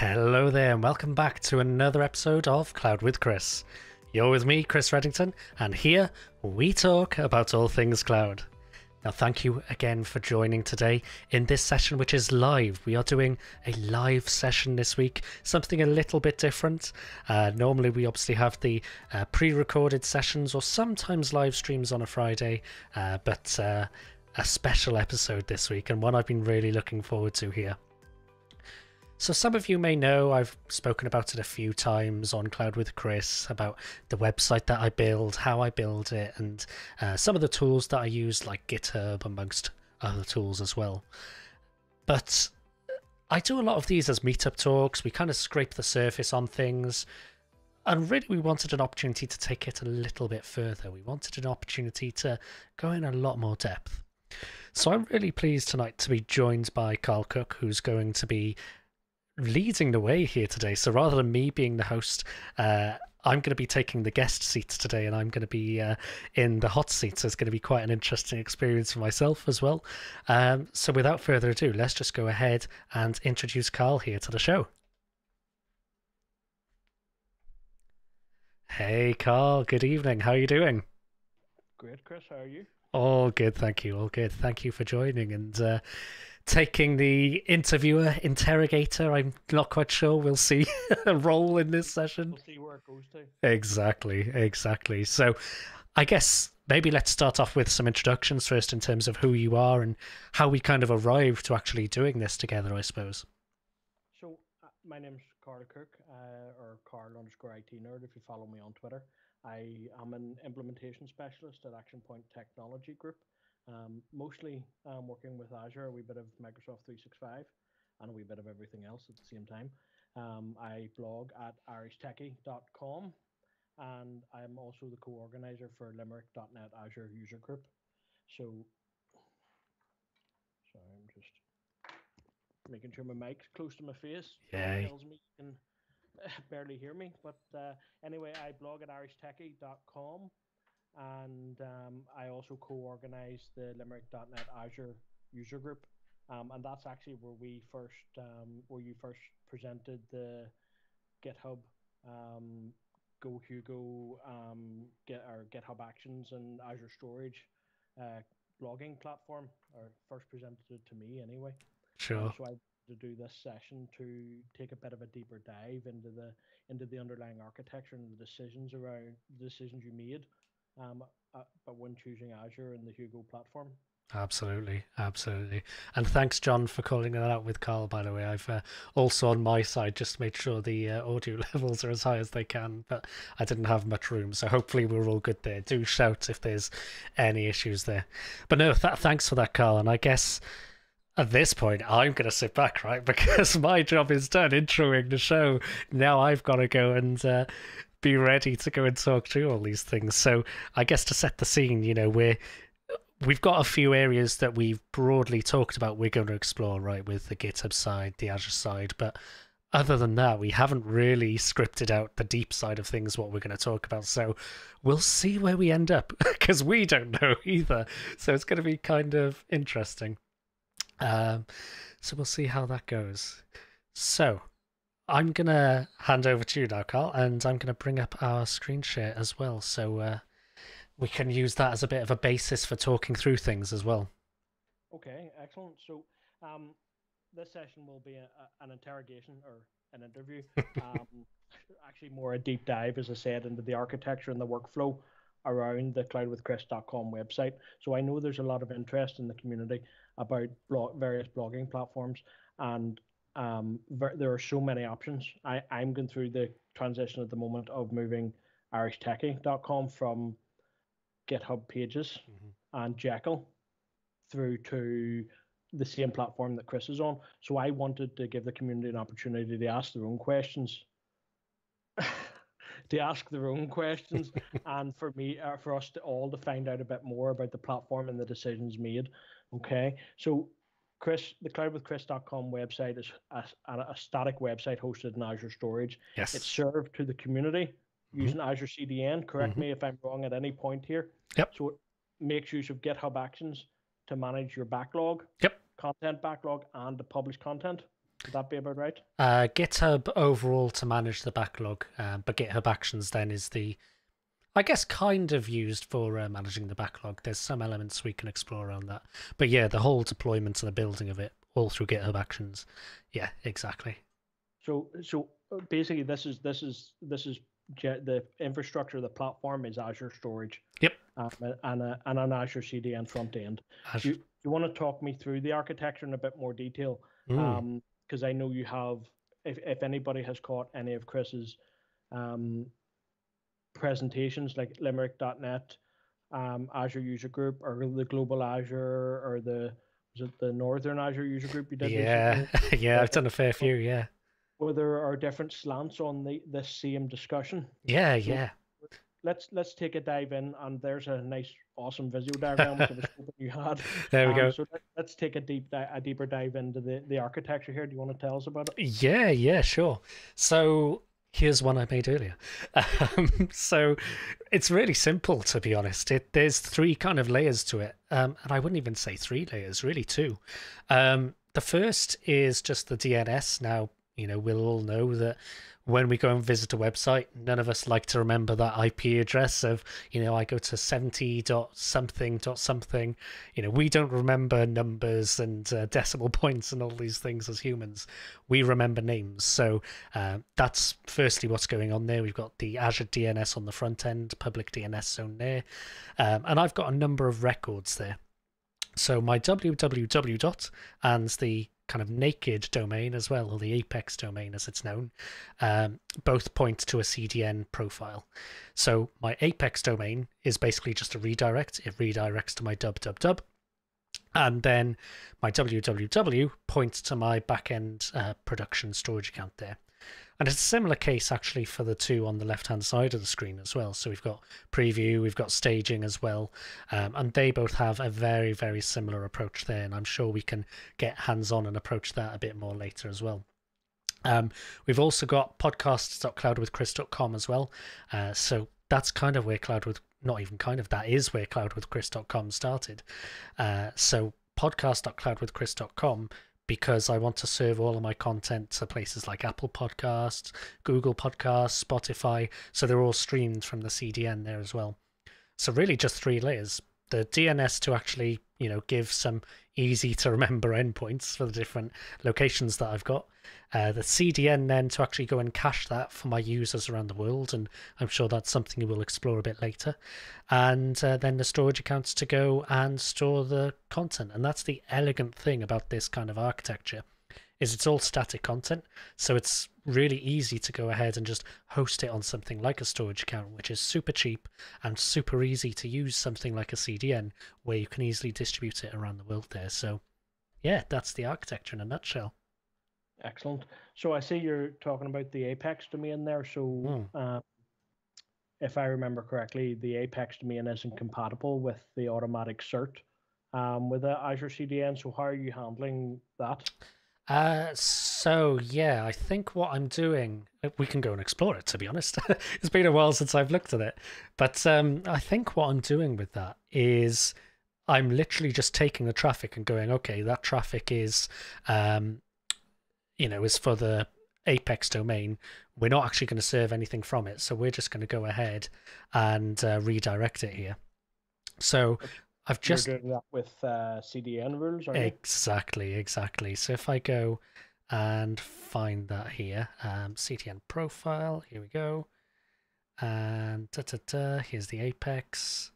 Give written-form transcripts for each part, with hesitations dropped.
Hello there and welcome back to another episode of Cloud with Chris. You're with me, Chris Reddington, and here we talk about all things cloud. Now, thank you again for joining today in this session, which is live. We are doing a live session this week, something a little bit different. Normally, we obviously have the pre-recorded sessions or sometimes live streams on a Friday, but a special episode this week and one I've been really looking forward to here. So some of you may know I've spoken about it a few times on Cloud with Chris, about the website that I build, how I build it, and some of the tools that I use like GitHub amongst other tools as well. But I do a lot of these as meetup talks. We kind of scrape the surface on things, and really we wanted an opportunity to take it a little bit further. We wanted an opportunity to go in a lot more depth. So I'm really pleased tonight to be joined by Karl Cooke, who's going to be leading the way here today. So rather than me being the host, I'm going to be taking the guest seat today, and I'm going to be in the hot seat, so it's going to be quite an interesting experience for myself as well. So without further ado, let's just go ahead and introduce Karl here to the show. Hey Karl, good evening, how are you doing? Great Chris, how are you? All good, thank you, all good. Thank you for joining and taking the interviewer, interrogator, I'm not quite sure, we'll see, a role in this session. We'll see where it goes to. Exactly, exactly. So I guess maybe let's start off with some introductions first in terms of who you are and how we kind of arrived to actually doing this together, I suppose. So my name's Karl Cooke, or Karl_ITnerd if you follow me on Twitter. I am an implementation specialist at Action Point Technology Group. Mostly I'm working with Azure, a wee bit of Microsoft 365, and a wee bit of everything else at the same time. I blog at irishtechie.com, and I'm also the co-organizer for Limerick.net Azure User Group. So, sorry, I'm just making sure my mic's close to my face. It tells me you can barely hear me, but anyway, I blog at irishtechie.com. And I also co-organize the Limerick.net Azure User Group, and that's actually where we first, where you first presented the GitHub, Go Hugo, GitHub Actions and Azure Storage blogging platform, or first presented it to me anyway. Sure. So I wanted to do this session to take a bit of a deeper dive into the underlying architecture and the decisions around the decisions you made. But when choosing Azure and the Hugo platform. Absolutely, absolutely. And thanks, John, for calling that out with Karl, by the way. I've also on my side just made sure the audio levels are as high as they can, but I didn't have much room, so hopefully we're all good there. Do shout if there's any issues there. But no, thanks for that, Karl. And I guess at this point, I'm going to sit back, right, because my job is done introing the show. Now I've got to go and be ready to go and talk through all these things. So I guess to set the scene, you know, we've got a few areas that we've broadly talked about we're going to explore, right, with the GitHub side, the Azure side. But other than that, we haven't really scripted out the deep side of things, what we're going to talk about. So we'll see where we end up because we don't know either. So it's going to be kind of interesting. So we'll see how that goes. So I'm going to hand over to you now, Karl, and I'm going to bring up our screen share as well, so we can use that as a bit of a basis for talking through things as well. Okay, excellent. So this session will be an interrogation or an interview, actually more a deep dive, as I said, into the architecture and the workflow around the cloudwithchris.com website. So I know there's a lot of interest in the community about various blogging platforms, and there are so many options. I'm going through the transition at the moment of moving irishtechie.com from GitHub Pages and Jekyll through to the same platform that Chris is on. So I wanted to give the community an opportunity to ask their own questions, and for us to all to find out a bit more about the platform and the decisions made. Okay, so Chris, the cloudwithchris.com website is a static website hosted in Azure Storage. Yes. It's served to the community using Azure CDN. Correct me if I'm wrong at any point here. Yep. So it makes use of GitHub Actions to manage your backlog, content backlog, and to publish content. Would that be about right? GitHub overall to manage the backlog, but GitHub Actions then is the, I guess, kind of used for managing the backlog. There's some elements we can explore around that. But yeah, the whole deployment and the building of it all through GitHub Actions. Yeah, exactly. So basically this is the infrastructure, the platform is Azure Storage. Yep. And an Azure CDN front end. You want to talk me through the architecture in a bit more detail? Because I know you have, if anybody has caught any of Chris's presentations like Limerick.net, Azure User Group, or the Global Azure, or the, was it the Northern Azure User Group you did? Yeah, yeah, I've done a fair few, yeah. Where there are different slants on the same discussion. Yeah, so yeah. Let's take a dive in, and there's a nice, awesome visual diagram which I was hoping you had. There we go. So let's take a deeper dive into the architecture here. Do you want to tell us about it? Yeah, sure. So here's one I made earlier. So it's really simple, to be honest. There's three kind of layers to it, and I wouldn't even say three layers, really two. The first is just the DNS. Now, you know, we'll all know that when we go and visit a website, none of us like to remember that IP address of, you know, I go to 70.something.something. You know, we don't remember numbers and decimal points and all these things as humans. We remember names. So that's firstly what's going on there. We've got the Azure DNS on the front end, public DNS zone there. And I've got a number of records there. So my www dot and the kind of naked domain as well, or the apex domain as it's known, both point to a CDN profile. So my apex domain is basically just a redirect. It redirects to my www, and then my www points to my backend production storage account there. And it's a similar case actually for the two on the left-hand side of the screen as well. So we've got preview, we've got staging as well, and they both have a very, very similar approach there. And I'm sure we can get hands-on and approach that a bit more later as well. We've also got podcast.cloudwithchris.com as well. So that's kind of where that is where cloudwithchris.com started. So podcast.cloudwithchris.com, because I want to serve all of my content to places like Apple Podcasts, Google Podcasts, Spotify. So they're all streamed from the CDN there as well. So really just three layers. The DNS to actually, you know, give some easy to remember endpoints for the different locations that I've got. The CDN then to actually go and cache that for my users around the world. And I'm sure that's something we'll explore a bit later. And then the storage accounts to go and store the content. And that's the elegant thing about this kind of architecture is it's all static content. So it's really easy to go ahead and just host it on something like a storage account, which is super cheap and super easy to use, something like a CDN where you can easily distribute it around the world there. So yeah, that's the architecture in a nutshell. Excellent. So I see you're talking about the apex domain there. So if I remember correctly, the apex domain isn't compatible with the automatic cert with the Azure CDN. So how are you handling that? So yeah, I think what I'm doing, we can go and explore it, to be honest. It's been a while since I've looked at it, but I think what I'm doing with that is I'm literally just taking the traffic and going, okay, that traffic is, you know, is for the apex domain. We're not actually going to serve anything from it. So we're just going to go ahead and redirect it here. So I've just doing that with CDN rules, are you? Exactly. So if I go and find that here, CDN profile, here we go, and here's the apex.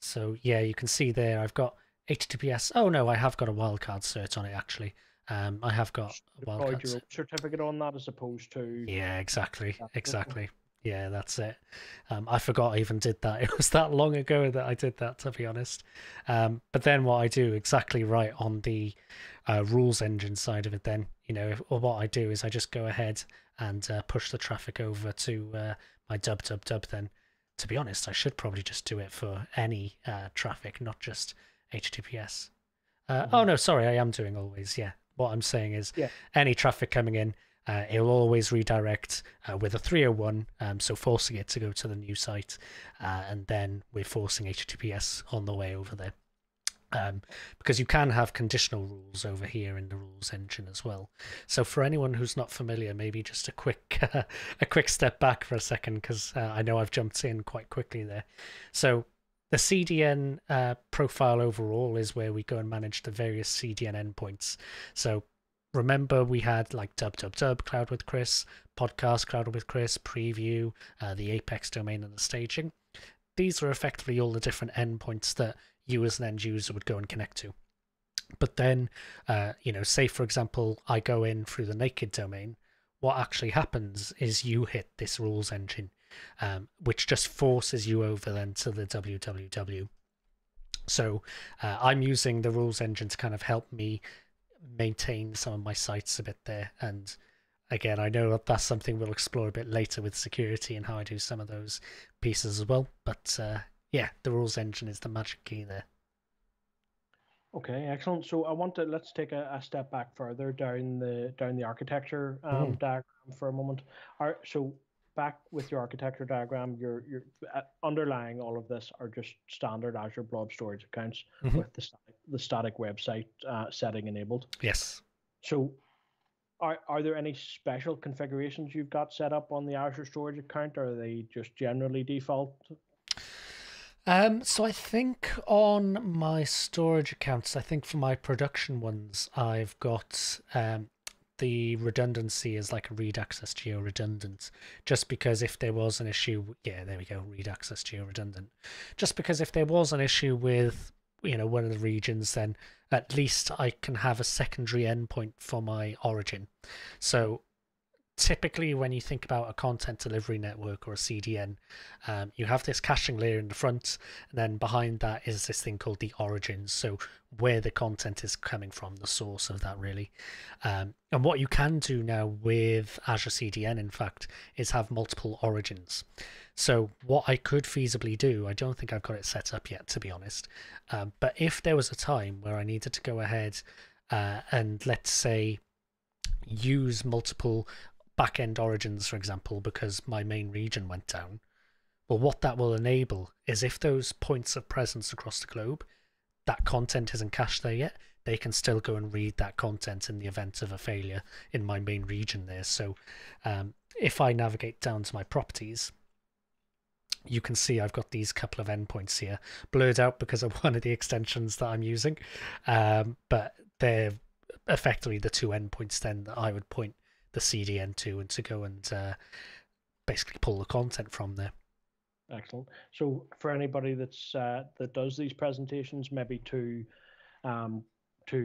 So yeah, you can see there I've got HTTPS. Oh no, I have got a wildcard cert on it actually. I have got a wildcard cert certificate on that as opposed to. Yeah, exactly. Yeah, that's it. I forgot I even did that. It was that long ago that I did that, to be honest. But then what I do exactly right on the rules engine side of it then, you know, or what I do is I just go ahead and push the traffic over to my www then. To be honest, I should probably just do it for any traffic, not just HTTPS. Oh, no, sorry, I am doing always, yeah. What I'm saying is any traffic coming in, it'll always redirect with a 301, so forcing it to go to the new site, and then we're forcing HTTPS on the way over there. because you can have conditional rules over here in the rules engine as well. So for anyone who's not familiar, maybe just a quick step back for a second, because I know I've jumped in quite quickly there. So the CDN profile overall is where we go and manage the various CDN endpoints. So remember, we had like www, Cloud with Chris, podcast, Cloud with Chris, preview, the Apex domain and the staging. These are effectively all the different endpoints that you as an end user would go and connect to. But then, you know, say for example, I go in through the naked domain. What actually happens is you hit this rules engine, which just forces you over then to the www. So I'm using the rules engine to kind of help me maintain some of my sites a bit there. And again, I know that's something we'll explore a bit later with security and how I do some of those pieces as well. But yeah, the rules engine is the magic key there. Okay, excellent. So I want to, let's take a step back further down the architecture diagram for a moment. So back with your architecture diagram, you're underlying all of this are just standard Azure Blob storage accounts with the static website setting enabled. Yes. So are there any special configurations you've got set up on the Azure storage account, or are they just generally default? So I think on my storage accounts, I think for my production ones, I've got the redundancy is like a read access geo redundant, just because if there was an issue, yeah, there we go, read access geo redundant, just because if there was an issue with, you know, one of the regions, then at least I can have a secondary endpoint for my origin. So typically when you think about a content delivery network or a CDN, you have this caching layer in the front, and then behind that is this thing called the origins, so where the content is coming from, the source of that really. And what you can do now with Azure CDN, in fact, is have multiple origins. So what I could feasibly do, I don't think I've got it set up yet, to be honest, but if there was a time where I needed to go ahead and let's say use multiple back-end origins, for example, because my main region went down. Well, what that will enable is if those points of presence across the globe, that content isn't cached there yet, they can still go and read that content in the event of a failure in my main region there. So if I navigate down to my properties, you can see I've got these couple of endpoints here, blurred out because of one of the extensions that I'm using, but they're effectively the two endpoints then that I would point the CDN to and to go and basically pull the content from there. Excellent. So for anybody that's that does these presentations, maybe to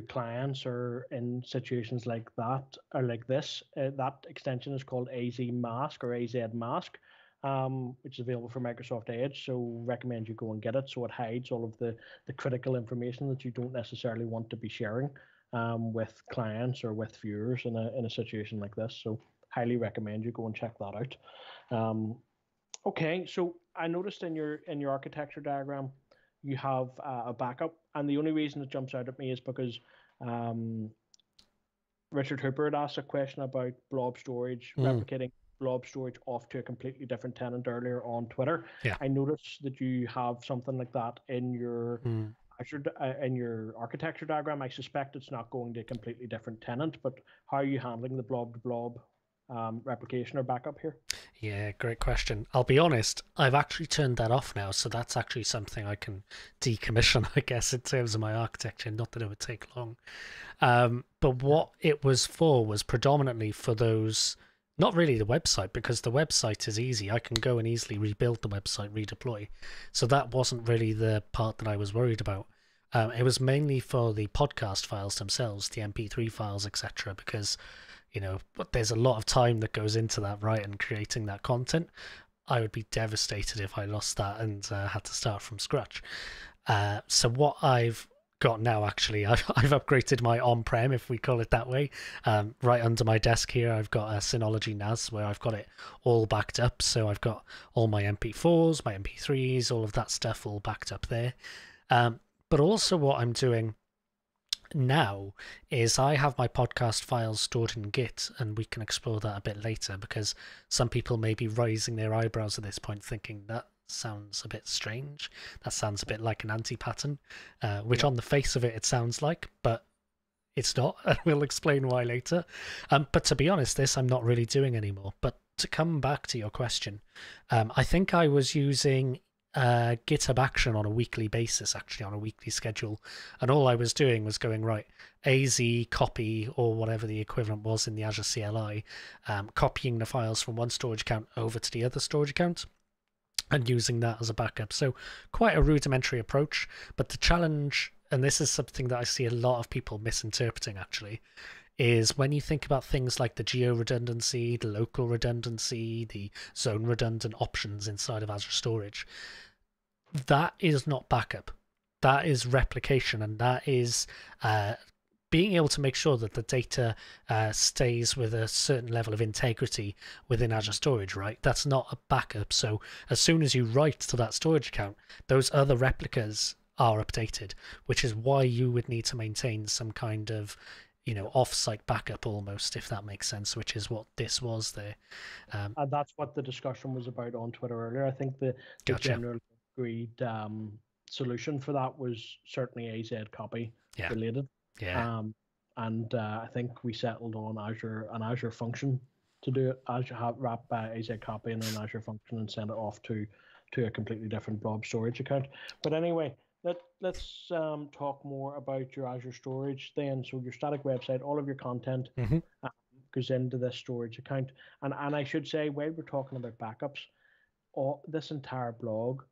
clients or in situations like that or like this, that extension is called AZ Mask or AZ Mask, which is available for Microsoft Edge. So recommend you go and get it. So it hides all of the critical information that you don't necessarily want to be sharing with clients or with viewers in a situation like this. So highly recommend you go and check that out. Okay, so I noticed in your architecture diagram, you have a backup, and the only reason it jumps out at me is because Richard Hooper had asked a question about blob storage, replicating blob storage off to a completely different tenant earlier on Twitter. Yeah. I noticed that you have something like that in your in your architecture diagram. I suspect it's not going to a completely different tenant, but how are you handling the blob-to-blob replication or backup here? Yeah, great question. I'll be honest, I've actually turned that off now, so that's actually something I can decommission, I guess, in terms of my architecture, not that it would take long. But what it was for was predominantly for those, not really the website, because the website is easy. I can go and easily rebuild the website, redeploy. So that wasn't really the part that I was worried about. It was mainly for the podcast files themselves, the MP3 files, etc., because, you know, there's a lot of time that goes into that, right, and creating that content. I would be devastated if I lost that and had to start from scratch. So what I've got now, actually, I've upgraded my on-prem, if we call it that way. Right under my desk here, I've got a Synology NAS where I've got it all backed up. So I've got all my MP4s, my MP3s, all of that stuff all backed up there. But also what I'm doing now is I have my podcast files stored in Git, and we can explore that a bit later, because some people may be raising their eyebrows at this point thinking that sounds a bit strange. That sounds a bit like an anti-pattern, which on the face of it, it sounds like, but it's not. And we'll explain why later. But to be honest, this I'm not really doing anymore. But to come back to your question, I think I was using GitHub Action on a weekly basis, actually on a weekly schedule, and all I was doing was going, right, AZ Copy or whatever the equivalent was in the Azure CLI, copying the files from one storage account over to the other storage account and using that as a backup. So quite a rudimentary approach, but the challenge, and this is something that I see a lot of people misinterpreting actually, is when you think about things like the geo redundancy, the local redundancy, the zone redundant options inside of Azure Storage, that is not backup. That is replication, and that is being able to make sure that the data stays with a certain level of integrity within Azure Storage, right? That's not a backup. So as soon as you write to that storage account, those other replicas are updated, which is why you would need to maintain some kind of, you know, off-site backup almost, if that makes sense, which is what this was there. And that's what the discussion was about on Twitter earlier. I think the general agreed solution for that was certainly AZ Copy related. Yeah. And I think we settled on an Azure Function to do it. Wrap AZ Copy in an Azure Function and send it off to a completely different blob storage account. But anyway, Let's talk more about your Azure Storage then. So your static website, all of your content goes into this storage account. And I should say, while we're talking about backups, this entire blog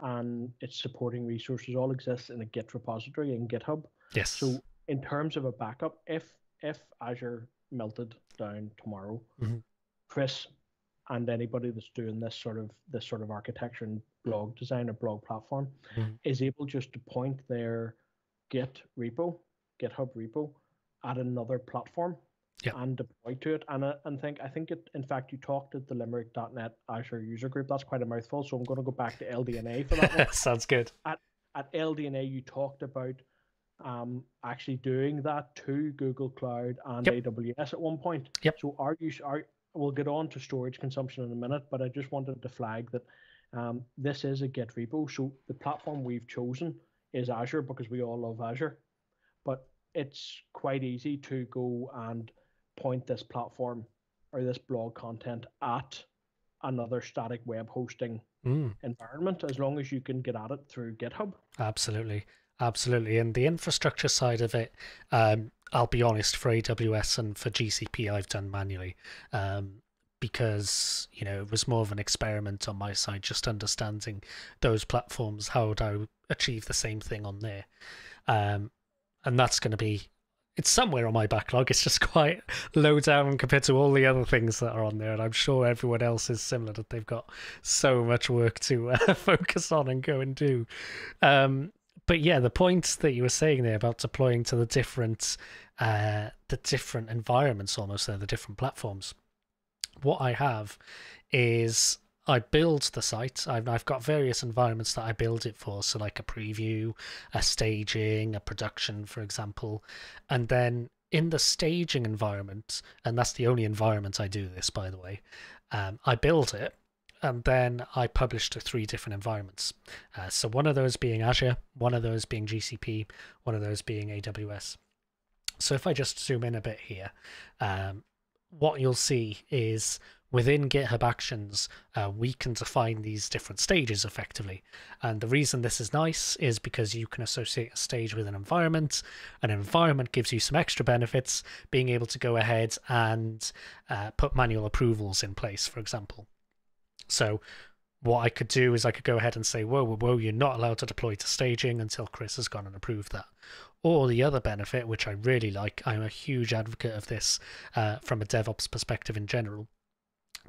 and its supporting resources all exist in a Git repository in GitHub. Yes. So in terms of a backup, if Azure melted down tomorrow, Chris and anybody that's doing this sort of architecture and blog design or blog platform is able just to point their GitHub repo at another platform and deploy to it. And I think you talked at the Limerick.net Azure User Group. That's quite a mouthful, so I'm going to go back to LDNA for that one. Sounds good. At LDNA, you talked about actually doing that to Google Cloud and AWS at one point. Yep. So we'll get on to storage consumption in a minute, but I just wanted to flag that this is a Git repo. So the platform we've chosen is Azure because we all love Azure, but it's quite easy to go and point this platform or this blog content at another static web hosting environment, as long as you can get at it through GitHub. Absolutely. Absolutely. And the infrastructure side of it, I'll be honest, for AWS and for GCP, I've done manually. Because, you know, it was more of an experiment on my side, just understanding those platforms, how would I achieve the same thing on there? And that's going to be, it's somewhere on my backlog. It's just quite low down compared to all the other things that are on there. And I'm sure everyone else is similar, that they've got so much work to focus on and go and do. But yeah, the point that you were saying there about deploying to the different environments, almost, the different platforms. What I have is I build the site. I've got various environments that I build it for. So like a preview, a staging, a production, for example. And then in the staging environment, and that's the only environment I do this, by the way, I build it. And then I publish to three different environments. So one of those being Azure, one of those being GCP, one of those being AWS. So if I just zoom in a bit here, what you'll see is within GitHub Actions, we can define these different stages effectively. And the reason this is nice is because you can associate a stage with an environment. An environment gives you some extra benefits, being able to go ahead and put manual approvals in place, for example. So what I could do is I could go ahead and say, whoa, whoa, whoa, you're not allowed to deploy to staging until Chris has gone and approved that. Or the other benefit, which I really like, I'm a huge advocate of this from a DevOps perspective in general,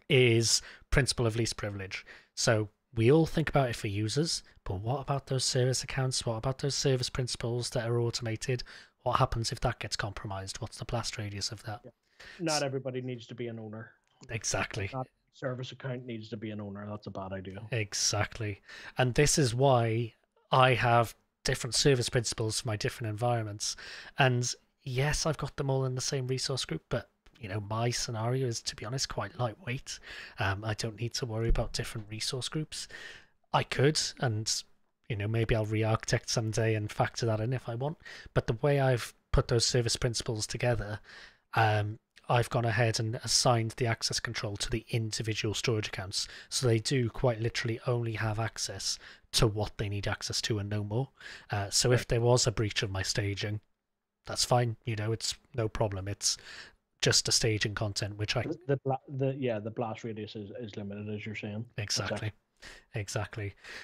is principle of least privilege. So we all think about it for users, but what about those service accounts? What about those service principals that are automated? What happens if that gets compromised? What's the blast radius of that? Yeah. Not everybody needs to be an owner. Exactly. Service account needs to be an owner. That's a bad idea. Exactly. And this is why I have different service principles for my different environments. And yes, I've got them all in the same resource group, but you know, my scenario is, to be honest, quite lightweight. I don't need to worry about different resource groups. I could, and maybe I'll re-architect someday and factor that in if I want. But the way I've put those service principles together, I've gone ahead and assigned the access control to the individual storage accounts. So they do quite literally only have access to what they need access to and no more. So if there was a breach of my staging, that's fine. It's no problem. It's just a staging content, which I... The blast radius is limited, as you're saying. Exactly.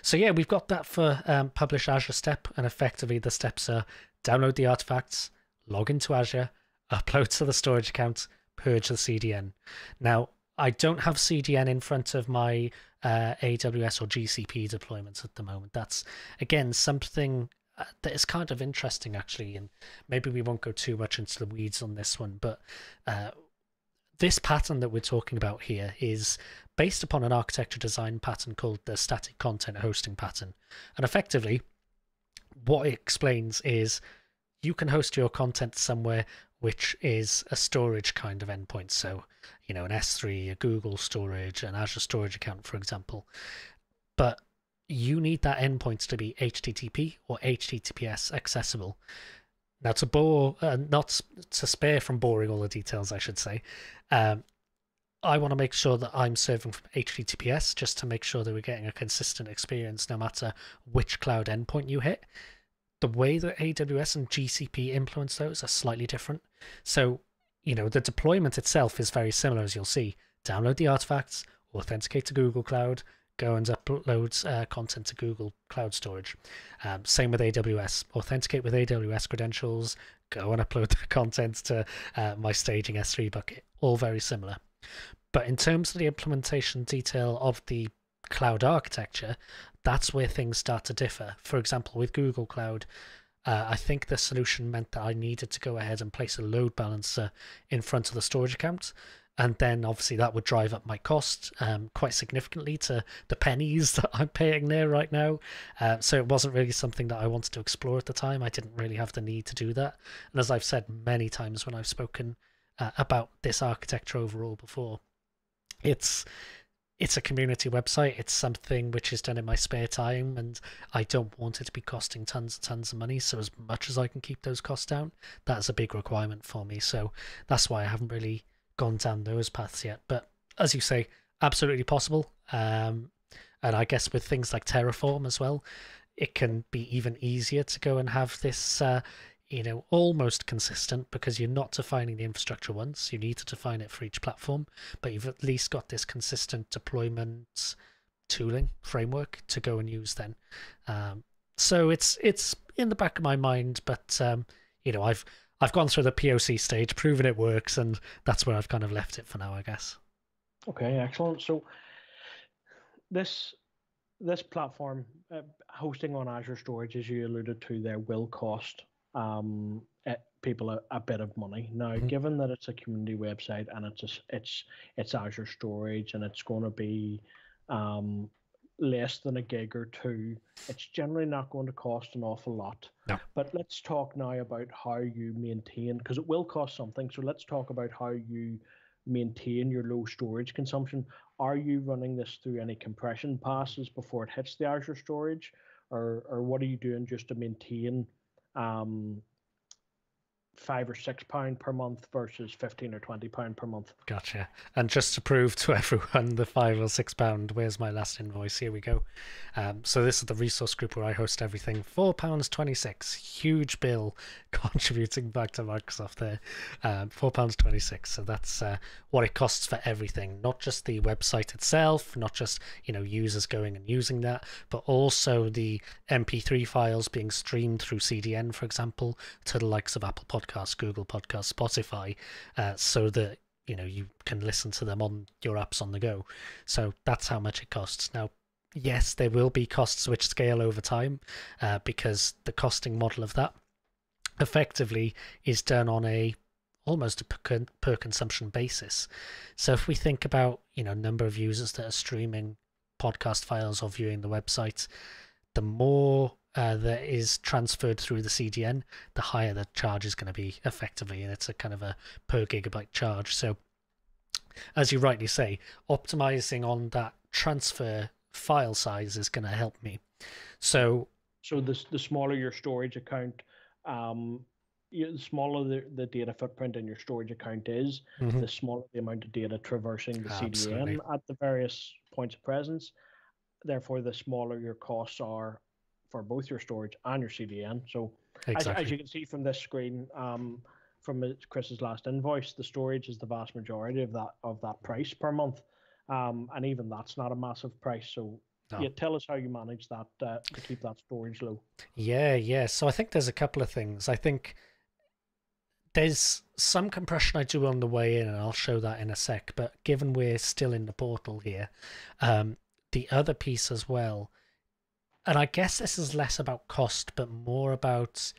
So yeah, we've got that for publish Azure step, and effectively the steps are download the artifacts, log into Azure, upload to the storage account, purge the CDN. Now, I don't have CDN in front of my AWS or GCP deployments at the moment. That's, again, something that is kind of interesting, actually, and maybe we won't go too much into the weeds on this one, but this pattern that we're talking about here is based upon an architecture design pattern called the static content hosting pattern. And effectively, what it explains is you can host your content somewhere which is a storage kind of endpoint. So, an S3, a Google storage, an Azure storage account, for example. But you need that endpoint to be HTTP or HTTPS accessible. Now, not to spare from boring all the details, I should say, I want to make sure that I'm serving from HTTPS just to make sure that we're getting a consistent experience no matter which cloud endpoint you hit. The way that AWS and GCP influence those are slightly different. So, the deployment itself is very similar, as you'll see. Download the artifacts, authenticate to Google Cloud, go and upload content to Google Cloud Storage. Same with AWS. Authenticate with AWS credentials, go and upload the content to my staging S3 bucket. All very similar. But in terms of the implementation detail of the cloud architecture, that's where things start to differ. For example, with Google Cloud, I think the solution meant that I needed to go ahead and place a load balancer in front of the storage account. And then obviously that would drive up my cost quite significantly to the pennies that I'm paying there right now. So it wasn't really something that I wanted to explore at the time. I didn't really have the need to do that. And as I've said many times when I've spoken about this architecture overall before, it's a community website. It's something which is done in my spare time, and I don't want it to be costing tons and tons of money. So as much as I can keep those costs down, that's a big requirement for me. So that's why I haven't really gone down those paths yet. But as you say, absolutely possible. And I guess with things like Terraform as well, it can be even easier to go and have this, almost consistent, because you're not defining the infrastructure once. You need to define it for each platform, but you've at least got this consistent deployment tooling framework to go and use then. So it's in the back of my mind, but I've gone through the POC stage, proven it works, and that's where I've kind of left it for now, I guess. Okay, excellent. So this platform hosting on Azure Storage, as you alluded to there, will cost people a bit of money. Now, given that it's a community website and it's Azure Storage, and it's going to be less than a gig or two, it's generally not going to cost an awful lot. No. But let's talk now about how you maintain, because it will cost something. So let's talk about how you maintain your low storage consumption. Are you running this through any compression passes before it hits the Azure Storage, or what are you doing just to maintain £5 or £6 per month versus £15 or £20 per month? Gotcha. And just to prove to everyone the £5 or £6, where's my last invoice? Here we go. So this is the resource group where I host everything. £4.26, huge bill contributing back to Microsoft there. £4.26. So that's what it costs for everything, not just the website itself, not just users going and using that, but also the MP3 files being streamed through CDN, for example, to the likes of Apple Podcasts, Google Podcasts, Spotify, so that you can listen to them on your apps on the go. So that's how much it costs. Now, yes, there will be costs which scale over time, because the costing model of that effectively is done on almost a per consumption basis. So if we think about number of users that are streaming podcast files or viewing the website, the more that is transferred through the CDN, the higher the charge is going to be effectively, and it's a kind of a per gigabyte charge. So as you rightly say, optimizing on that transfer file size is going to help me. So the smaller your storage account, the smaller the data footprint in your storage account is, mm-hmm. the smaller the amount of data traversing the Absolutely. CDN at the various points of presence. Therefore, the smaller your costs are for both your storage and your CDN. So as you can see from this screen, from Chris's last invoice, the storage is the vast majority of that price per month. And even that's not a massive price. So yeah, tell us how you manage that to keep that storage low. Yeah. So I think there's a couple of things. I think there's some compression I do on the way in, and I'll show that in a sec. But given we're still in the portal here, the other piece as well, and I guess this is less about cost, but more about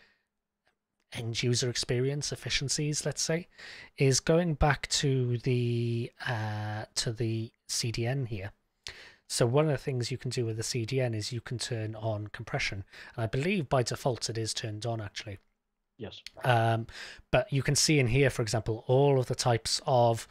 end user experience efficiencies, let's say, is going back to the CDN here. So one of the things you can do with the CDN is you can turn on compression, and I believe by default it is turned on actually. Yes. But you can see in here, for example, all of the types of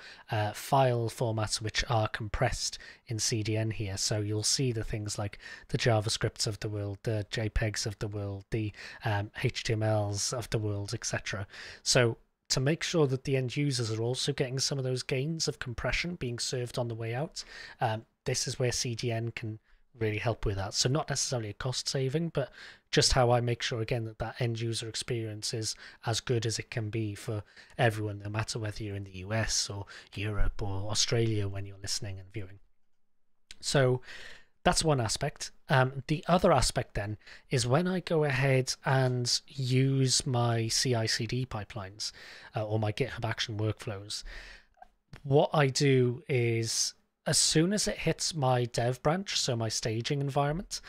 file formats which are compressed in CDN here. So you'll see the things like the JavaScripts of the world, the JPEGs of the world, the HTMLs of the world, etc. So to make sure that the end users are also getting some of those gains of compression being served on the way out, this is where CDN can really help with that. So not necessarily a cost saving, but just how I make sure again that that end user experience is as good as it can be for everyone, no matter whether you're in the US or Europe or Australia when you're listening and viewing. So that's one aspect. The other aspect then is when I go ahead and use my CI/CD pipelines or my GitHub Action workflows, what I do is as soon as it hits my dev branch, so my staging environment,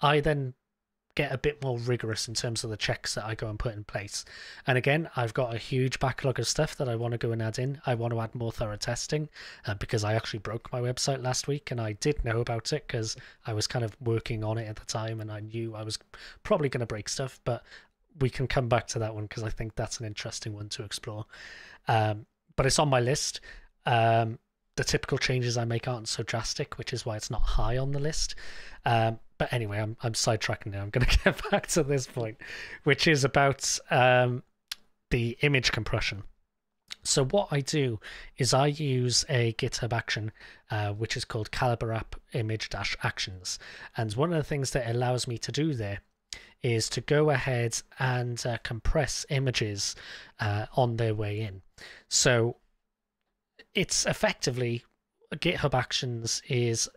I then get a bit more rigorous in terms of the checks that I go and put in place. And again, I've got a huge backlog of stuff that I want to go and add in. I want to add more thorough testing because I actually broke my website last week, and I did know about it because I was kind of working on it at the time, and I knew I was probably going to break stuff, but we can come back to that one because I think that's an interesting one to explore. But it's on my list. The typical changes I make aren't so drastic, which is why it's not high on the list. But anyway, I'm sidetracking now. I'm going to get back to this point, which is about the image compression. So what I do is I use a GitHub action, which is called Calibre App image-actions. And one of the things that allows me to do there is to go ahead and compress images on their way in. So it's effectively GitHub Actions is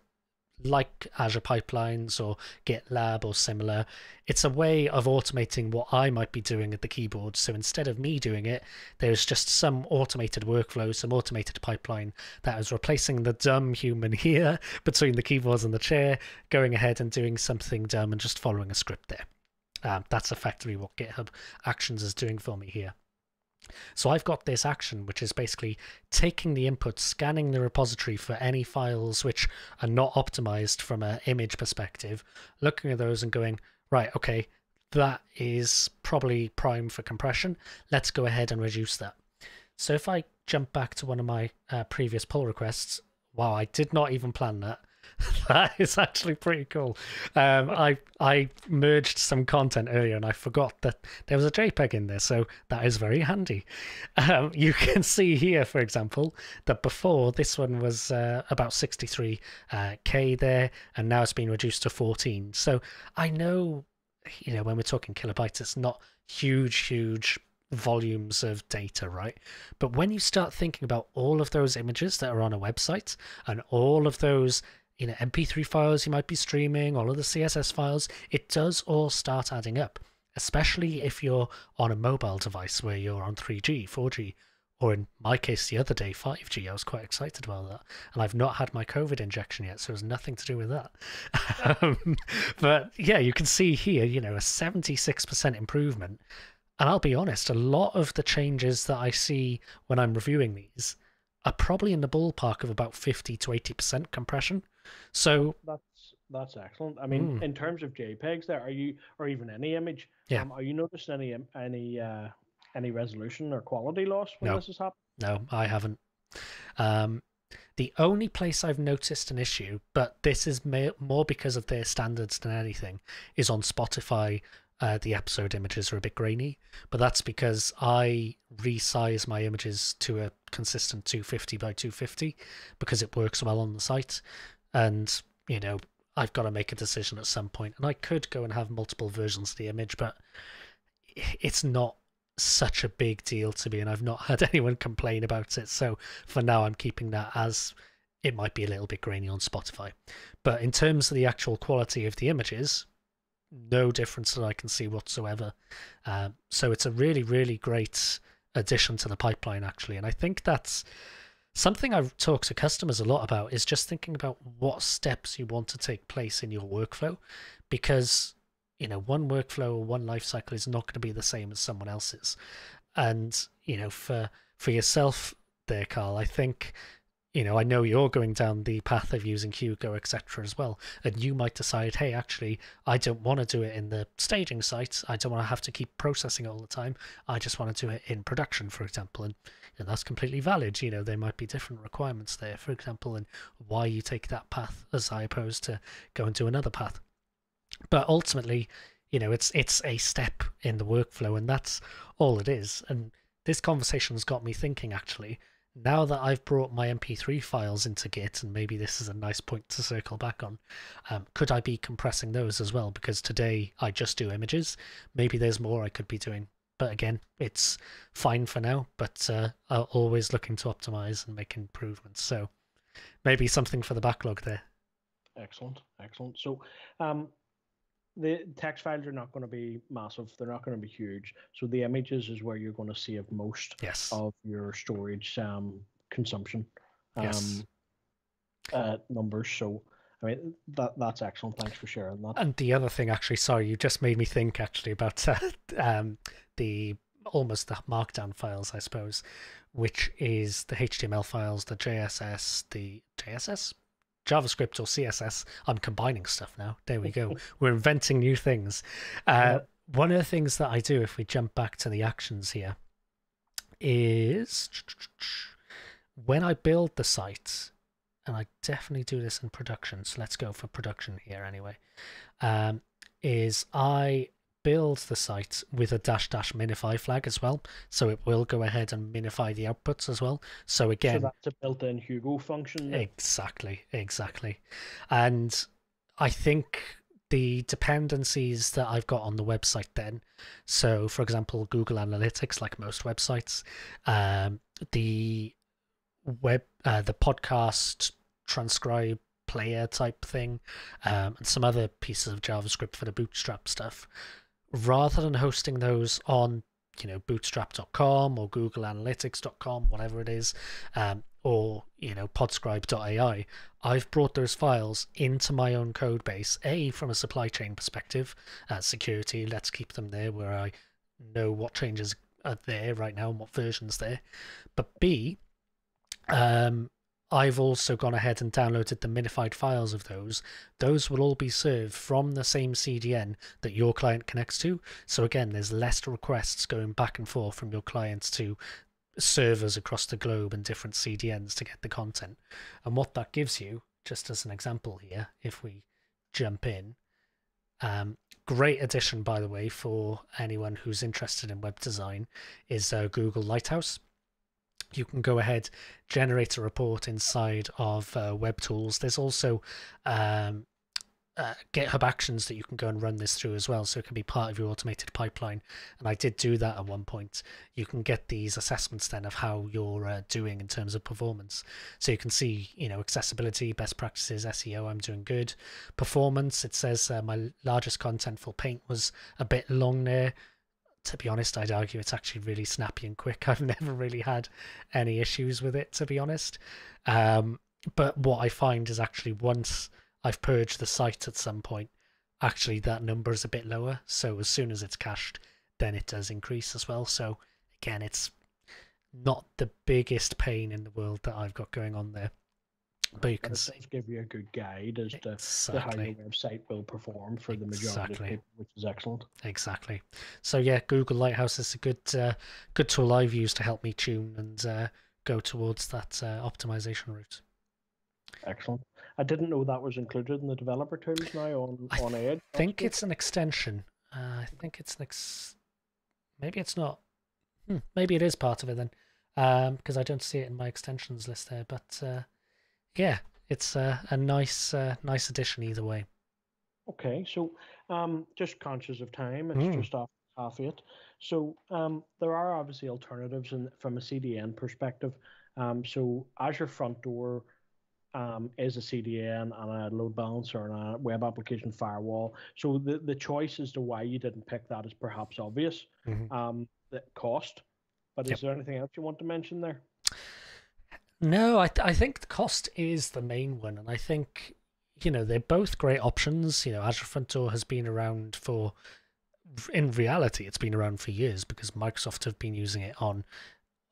like Azure Pipelines or GitLab or similar. It's a way of automating what I might be doing at the keyboard. So instead of me doing it, there's just some automated workflow, some automated pipeline that is replacing the dumb human here between the keyboards and the chair, going ahead and doing something dumb and just following a script there. That's effectively what GitHub Actions is doing for me here. So I've got this action, which is basically taking the input, scanning the repository for any files which are not optimized from an image perspective, looking at those and going, right, okay, that is probably prime for compression. Let's go ahead and reduce that. So if I jump back to one of my previous pull requests, wow, I did not even plan that. That is actually pretty cool. I merged some content earlier and I forgot that there was a JPEG in there, so that is very handy. You can see here, for example, that before this one was about 63K there, and now it's been reduced to 14. So I know, you know, when we're talking kilobytes, it's not huge volumes of data, right? But when you start thinking about all of those images that are on a website and all of those, you know, MP3 files you might be streaming, all of the CSS files, it does all start adding up, especially if you're on a mobile device where you're on 3G, 4G, or in my case the other day, 5G. I was quite excited about that. And I've not had my COVID injection yet, so it was nothing to do with that. But yeah, you can see here, you know, a 76% improvement. And I'll be honest, a lot of the changes that I see when I'm reviewing these are probably in the ballpark of about 50 to 80% compression. So that's excellent. I mean, in terms of JPEGs, there or even any image, are you noticing any resolution or quality loss when this has happened? No, I haven't. The only place I've noticed an issue, but this is more because of their standards than anything, is on Spotify. The episode images are a bit grainy, but that's because I resize my images to a consistent 250 by 250 because it works well on the site. And, you know, I've got to make a decision at some point. And I could go and have multiple versions of the image, but it's not such a big deal to me, and I've not had anyone complain about it. So for now, I'm keeping that as it might be a little bit grainy on Spotify. But in terms of the actual quality of the images, no difference that I can see whatsoever. So it's a really, really great addition to the pipeline, actually. And I think that's something I talk to customers a lot about, is just thinking about what steps you want to take place in your workflow, because, you know, one workflow or one life cycle is not going to be the same as someone else's. And, you know, for yourself there, Karl, I think, you know, I know you're going down the path of using Hugo, etc. as well. And you might decide, hey, actually, I don't want to do it in the staging site. I don't want to have to keep processing it all the time. I just want to do it in production, for example. And that's completely valid. You know, there might be different requirements there, for example, and why you take that path as opposed to go and do another path. But ultimately, you know, it's a step in the workflow, and that's all it is. And this conversation's got me thinking, actually, now that I've brought my MP3 files into Git, and maybe this is a nice point to circle back on, could I be compressing those as well? Because today I just do images. Maybe there's more I could be doing. But again, it's fine for now, but I'm always looking to optimize and make improvements. So maybe something for the backlog there. Excellent, excellent. So the text files are not going to be massive. They're not going to be huge. So the images is where you're going to save most of your storage consumption numbers. So, I mean, that's excellent. Thanks for sharing that. And the other thing, actually, sorry, you just made me think, actually, about almost the markdown files, I suppose, which is the HTML files, the JSS, JavaScript or CSS. I'm combining stuff now. There we go. We're inventing new things. One of the things that I do, if we jump back to the actions here, is when I build the site, and I definitely do this in production, so let's go for production here anyway, is I build the site with a -- minify flag as well, so it will go ahead and minify the outputs as well. So again, so that's a built-in Hugo function. Exactly. And I think the dependencies that I've got on the website then, so for example, Google Analytics, like most websites, the podcast transcribe player type thing, and some other pieces of JavaScript for the Bootstrap stuff, rather than hosting those on, you know, bootstrap.com or googleanalytics.com, whatever it is, or, you know, podscribe.ai, I've brought those files into my own code base, from a supply chain perspective, security, let's keep them there where I know what changes are there right now and what versions there, but B, I've also gone ahead and downloaded the minified files of those. Those will all be served from the same CDN that your client connects to. So again, there's less requests going back and forth from your clients to servers across the globe and different CDNs to get the content. And what that gives you, just as an example here, if we jump in, great addition, by the way, for anyone who's interested in web design, is Google Lighthouse. You can go ahead, generate a report inside of WebTools. There's also GitHub Actions that you can go and run this through as well, so it can be part of your automated pipeline. And I did do that at one point. You can get these assessments then of how you're doing in terms of performance. So you can see, you know, accessibility, best practices, SEO, I'm doing good. Performance, it says my largest contentful paint was a bit long there. To be honest, I'd argue it's actually really snappy and quick. I've never really had any issues with it, to be honest. But what I find is actually once I've purged the site at some point, actually that number is a bit lower. So as soon as it's cached, then it does increase as well. So again, it's not the biggest pain in the world that I've got going on there. But you can give you a good guide as to how your website will perform for the majority of people, which is excellent. Exactly. So yeah, Google Lighthouse is a good tool I've used to help me tune and go towards that optimization route. Excellent. I didn't know that was included in the developer tools now on Edge. I think it's an extension. I think it's maybe it's not. Maybe it is part of it then, because I don't see it in my extensions list there. But yeah, it's a nice, nice addition either way. Okay, so just conscious of time, it's just after 8:30. So there are obviously alternatives from a CDN perspective. So Azure Front Door is a CDN and a load balancer and a web application firewall. So the choice as to why you didn't pick that is perhaps obvious, the cost. But is there anything else you want to mention there? No, I think the cost is the main one. And I think, you know, they're both great options. You know, Azure Front Door has been around for, in reality, it's been around for years because Microsoft have been using it on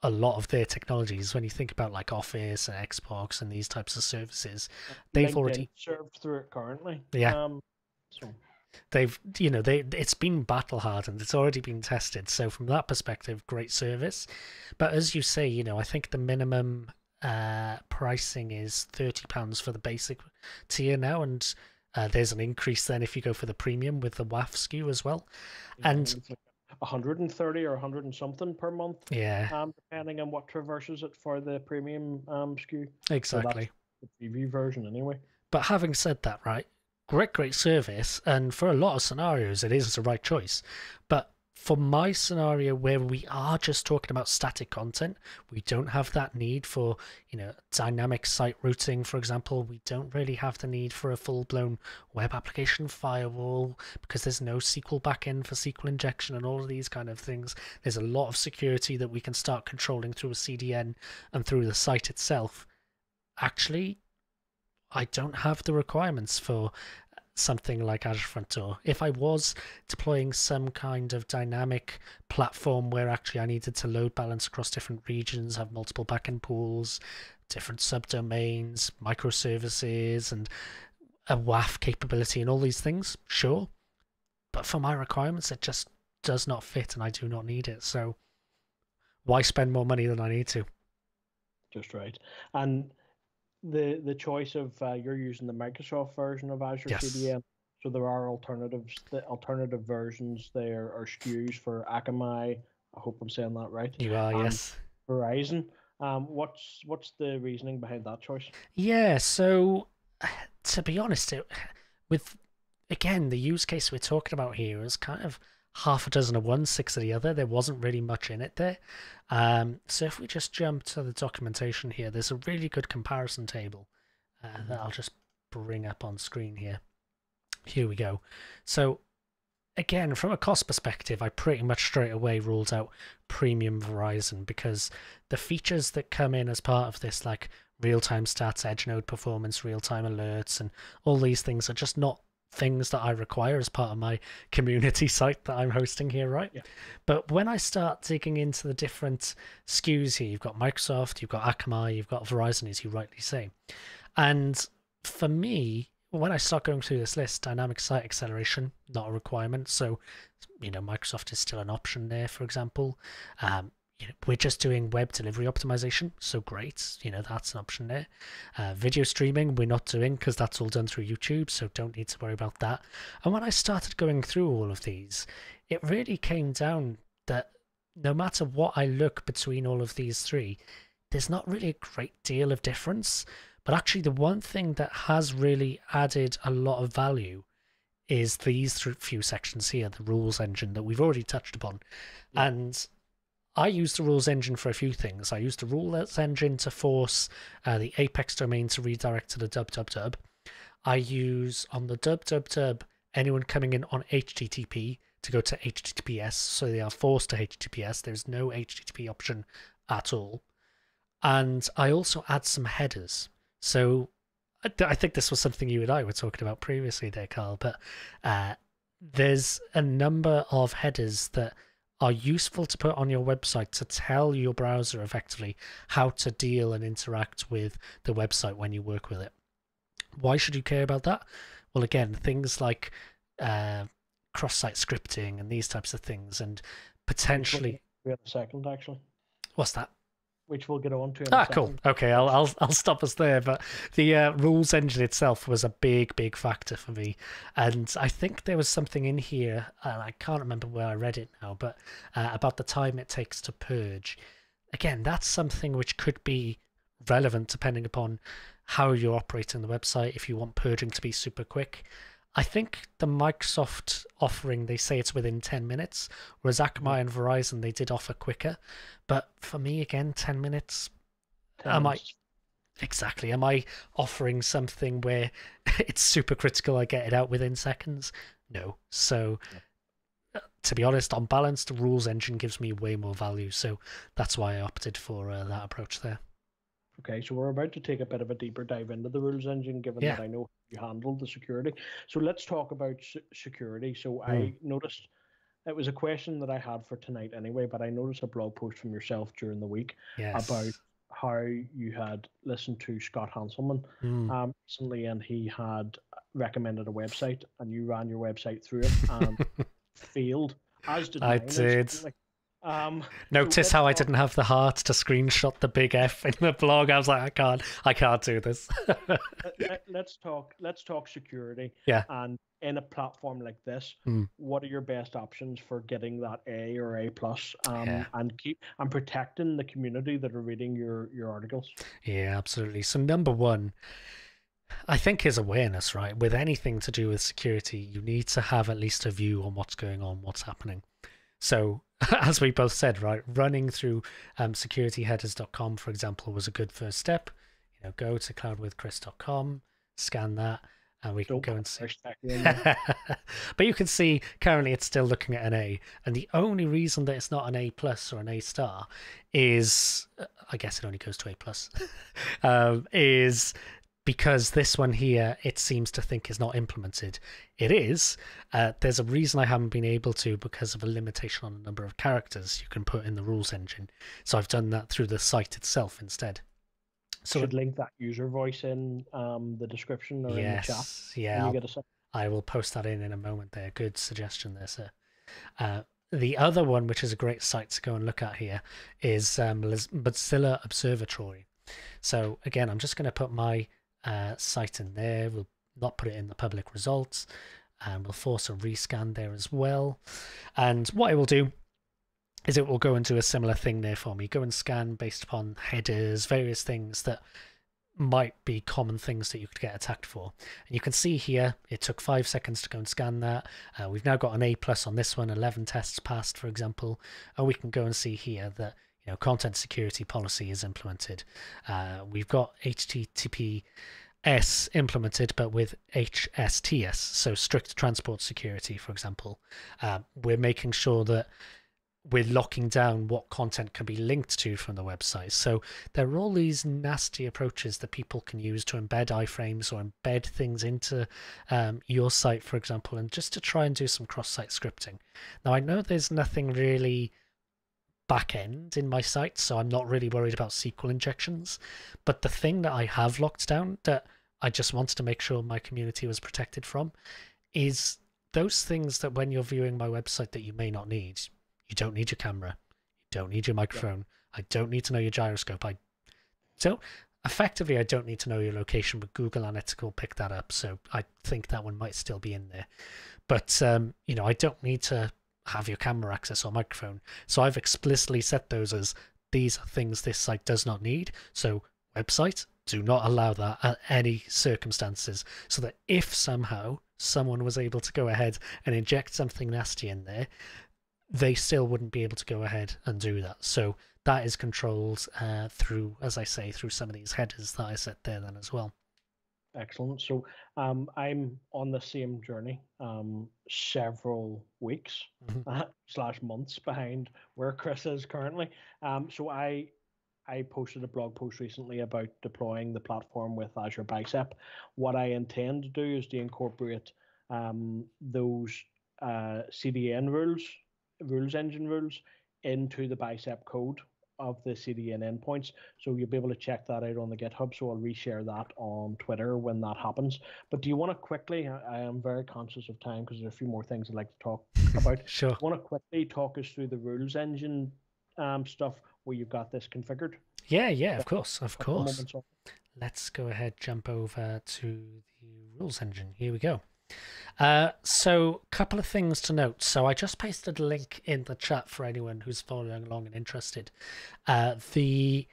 a lot of their technologies. When you think about like Office and Xbox and these types of services, they've already served through it currently. Yeah. So they've, you know, it's been battle hardened. It's already been tested. So from that perspective, great service. But as you say, you know, I think the minimum pricing is £30 for the basic tier now. And there's an increase then if you go for the premium with the WAF SKU as well. And 130 or 100 and something per month, depending on what traverses it for the premium SKU. Exactly. So that's the preview version anyway. But having said that, right, great service, and for a lot of scenarios it is the right choice. But for my scenario where we are just talking about static content, we don't have that need for, you know, dynamic site routing, for example. We don't really have the need for a full-blown web application firewall because there's no SQL backend for SQL injection and all of these kind of things. There's a lot of security that we can start controlling through a CDN and through the site itself. Actually, I don't have the requirements for something like Azure Front Door. If I was deploying some kind of dynamic platform where actually I needed to load balance across different regions, have multiple backend pools, different subdomains, microservices, and a WAF capability and all these things, sure. But for my requirements, it just does not fit and I do not need it. So why spend more money than I need to? Just right. And the choice of you're using the Microsoft version of Azure CDN, so there are alternatives. The alternative versions there are SKUs for Akamai. I hope I'm saying that right. You are, yes. Verizon. What's the reasoning behind that choice? Yeah, so to be honest, again, the use case we're talking about here is kind of half a dozen of one, six of the other. There wasn't really much in it there. So if we just jump to the documentation here, there's a really good comparison table that I'll just bring up on screen here. Here we go. So again, from a cost perspective, I pretty much straight away ruled out premium Verizon because the features that come in as part of this, like real-time stats, edge node performance, real-time alerts, and all these things are just not things that I require as part of my community site that I'm hosting here, right? Yeah. But when I start digging into the different SKUs here, you've got Microsoft, you've got Akamai, you've got Verizon, as you rightly say. And for me, when I start going through this list, dynamic site acceleration, not a requirement. So, you know, Microsoft is still an option there, for example. You know, we're just doing web delivery optimization, so great, you know, that's an option there. Video streaming we're not doing because that's all done through YouTube, so don't need to worry about that. And when I started going through all of these, it really came down that no matter what I look between all of these three, there's not really a great deal of difference. But actually the one thing that has really added a lot of value is these few sections here, the rules engine that we've already touched upon. And I use the rules engine for a few things. I use the rules engine to force the Apex domain to redirect to the www. I use on the www anyone coming in on HTTP to go to HTTPS, so they are forced to HTTPS. There's no HTTP option at all. And I also add some headers. So I think this was something you and I were talking about previously there, Karl, but there's a number of headers that are useful to put on your website to tell your browser effectively how to deal and interact with the website when you work with it. Why should you care about that? Well, again, things like cross-site scripting and these types of things, and potentially... Wait a second, actually. What's that? which we'll get on to. In a cool. Okay, I'll stop us there. But the rules engine itself was a big factor for me, and I think there was something in here, and I can't remember where I read it now, but about the time it takes to purge. Again, that's something which could be relevant depending upon how you're operating the website. If you want purging to be super quick, I think the Microsoft offering, they say it's within 10 minutes, whereas Akamai and Verizon, they did offer quicker. But for me, again, 10 minutes. Exactly. Am I offering something where it's super critical, I get it out within seconds? No. So to be honest, on balance, the rules engine gives me way more value. So that's why I opted for that approach there. Okay, so we're about to take a bit of a deeper dive into the rules engine, given that I know you handled the security. So let's talk about security. So I noticed it was a question that I had for tonight anyway, but I noticed a blog post from yourself during the week about how you had listened to Scott Hanselman recently, and he had recommended a website, and you ran your website through it and failed, as did I did. Notice how I didn't have the heart to screenshot the big F in the blog. I was like, I can't do this. let's talk security. Yeah. And in a platform like this, what are your best options for getting that A or A+, and protecting the community that are reading your articles? Yeah, absolutely. So number one, I think, is awareness, right? With anything to do with security, you need to have at least a view on what's going on, what's happening. So as we both said, right, running through securityheaders.com, for example, was a good first step. You know, go to cloudwithchris.com, scan that, and we can go and see. But you can see currently it's still looking at an A, and the only reason that it's not an A+ or an A* is, I guess it only goes to A+, is because this one here, it seems to think is not implemented. It is. There's a reason I haven't been able to, because of a limitation on the number of characters you can put in the rules engine. So I've done that through the site itself instead. So should link that user voice in the description or in the chat. Yeah, I will post that in a moment there. Good suggestion there, sir. The other one, which is a great site to go and look at here, is Mozilla Observatory. So again, I'm just going to put my site in there. We'll not put it in the public results, and we'll force a rescan there as well. And what it will do is it will go and do a similar thing there for me, go and scan based upon headers, various things that might be common things that you could get attacked for. And you can see here it took 5 seconds to go and scan that. We've now got an A+ on this one, 11 tests passed, for example, and we can go and see here that, you know, content security policy is implemented. We've got HTTPS implemented, but with HSTS, so strict transport security, for example. We're making sure that we're locking down what content can be linked to from the website. So there are all these nasty approaches that people can use to embed iframes or embed things into your site, for example, and just to try and do some cross-site scripting. Now, I know there's nothing really back end in my site, so I'm not really worried about SQL injections, but the thing that I have locked down that I just wanted to make sure my community was protected from is those things that when you're viewing my website that you may not need. You don't need your camera, you don't need your microphone, I don't need to know your gyroscope, effectively I don't need to know your location, but Google Analytics will pick that up, so I think that one might still be in there. But you know, I don't need to have your camera access or microphone, so I've explicitly set those as these are things this site does not need. So website, do not allow that at any circumstances, so that if somehow someone was able to go ahead and inject something nasty in there, they still wouldn't be able to go ahead and do that. So that is controlled through, as I say, through some of these headers that I set there then as well. Excellent. So I'm on the same journey, several weeks / months behind where Chris is currently. So I posted a blog post recently about deploying the platform with Azure Bicep. What I intend to do is to incorporate those CDN rules, rules engine rules, into the Bicep code of the CDN endpoints, so you'll be able to check that out on the GitHub. So I'll reshare that on Twitter when that happens. But do you want to quickly, I am very conscious of time because there are a few more things I'd like to talk about. Sure. Do you want to quickly talk us through the rules engine stuff where you've got this configured? Yeah, of course. Let's go ahead, jump over to the rules engine. Here we go. So a couple of things to note. So I just pasted a link in the chat for anyone who's following along and interested. The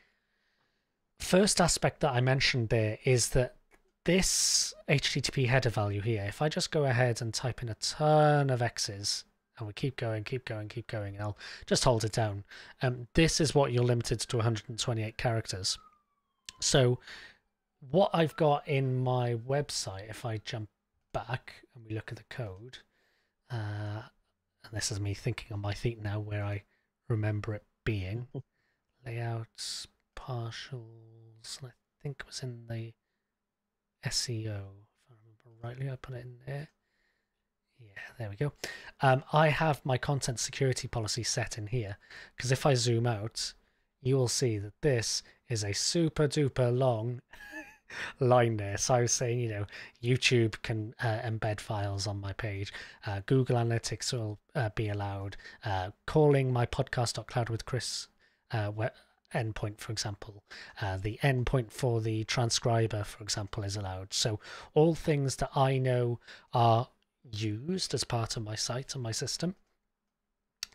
first aspect that I mentioned there is that this HTTP header value here, if I just go ahead and type in a ton of X's, and we keep going, and I'll just hold it down. This is what you're limited to 128 characters. So what I've got in my website, if I jump back and we look at the code, and this is me thinking on my feet now where I remember it being, layouts, partials, and I think it was in the SEO, if I remember rightly, I put it in there. Yeah, there we go. I have my content security policy set in here, because if I zoom out, you will see that this is a super duper long line there. So I was saying, you know, YouTube can embed files on my page. Google Analytics will be allowed. Calling my podcast.cloudwithchris endpoint, for example. The endpoint for the transcriber, for example, is allowed. So all things that I know are used as part of my site and my system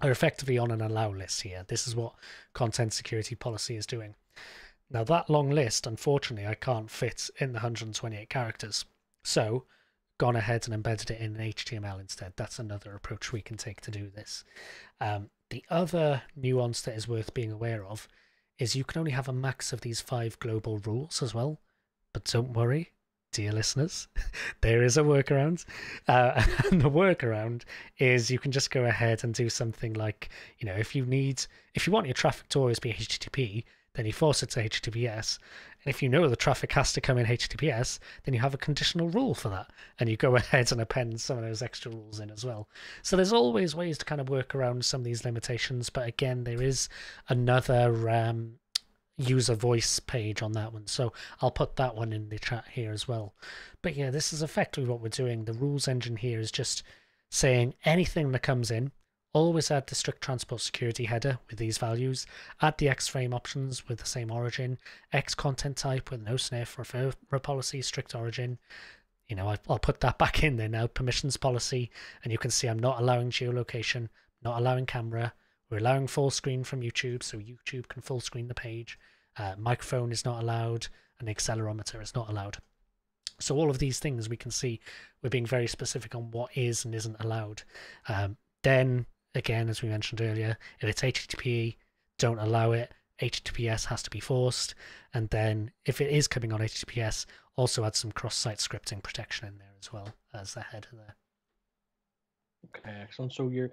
are effectively on an allow list here. This is what content security policy is doing. Now that long list, unfortunately, I can't fit in the 128 characters. So gone ahead and embedded it in HTML instead. That's another approach we can take to do this. The other nuance that is worth being aware of is you can only have a max of these 5 global rules as well, but don't worry, dear listeners, there is a workaround, and the workaround is you can just go ahead and do something like, you know, if you want your traffic to always be HTTP, then you force it to HTTPS, and if you know the traffic has to come in HTTPS, then you have a conditional rule for that, and you go ahead and append some of those extra rules in as well. So there's always ways to kind of work around some of these limitations, but again, there is another user voice page on that one, so I'll put that one in the chat here as well. But yeah, this is effectively what we're doing. The rules engine here is just saying anything that comes in, always add the strict transport security header with these values, add the X-frame options with the same origin, X content type with no sniff, refer policy, strict origin. You know, I'll put that back in there now, permissions policy, and you can see I'm not allowing geolocation, not allowing camera. We're allowing full screen from YouTube, so YouTube can full screen the page. Microphone is not allowed, and accelerometer is not allowed. So all of these things we can see we're being very specific on what is and isn't allowed. Then, again, as we mentioned earlier, if it's HTTP, don't allow it. HTTPS has to be forced. And then if it is coming on HTTPS, also add some cross-site scripting protection in there as well as the header there. Okay, excellent. So you're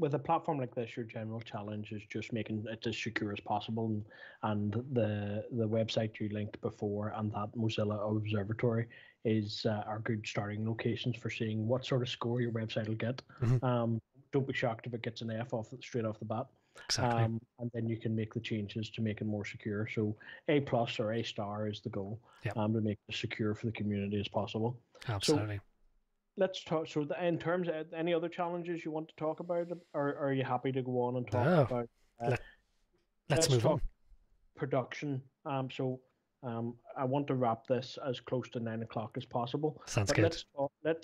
with a platform like this, your general challenge is just making it as secure as possible, and the website you linked before and that Mozilla Observatory is are good starting locations for seeing what sort of score your website will get. Mm-hmm. Don't be shocked if it gets an F straight off the bat. Exactly. And then you can make the changes to make it more secure. So A+ or A* is the goal. Yep. To make it as secure for the community as possible. Absolutely. So, let's talk. So, in terms of any other challenges you want to talk about, or are you happy to go on and talk about? Let's move on. Production. So, I want to wrap this as close to 9 o'clock as possible. Sounds good.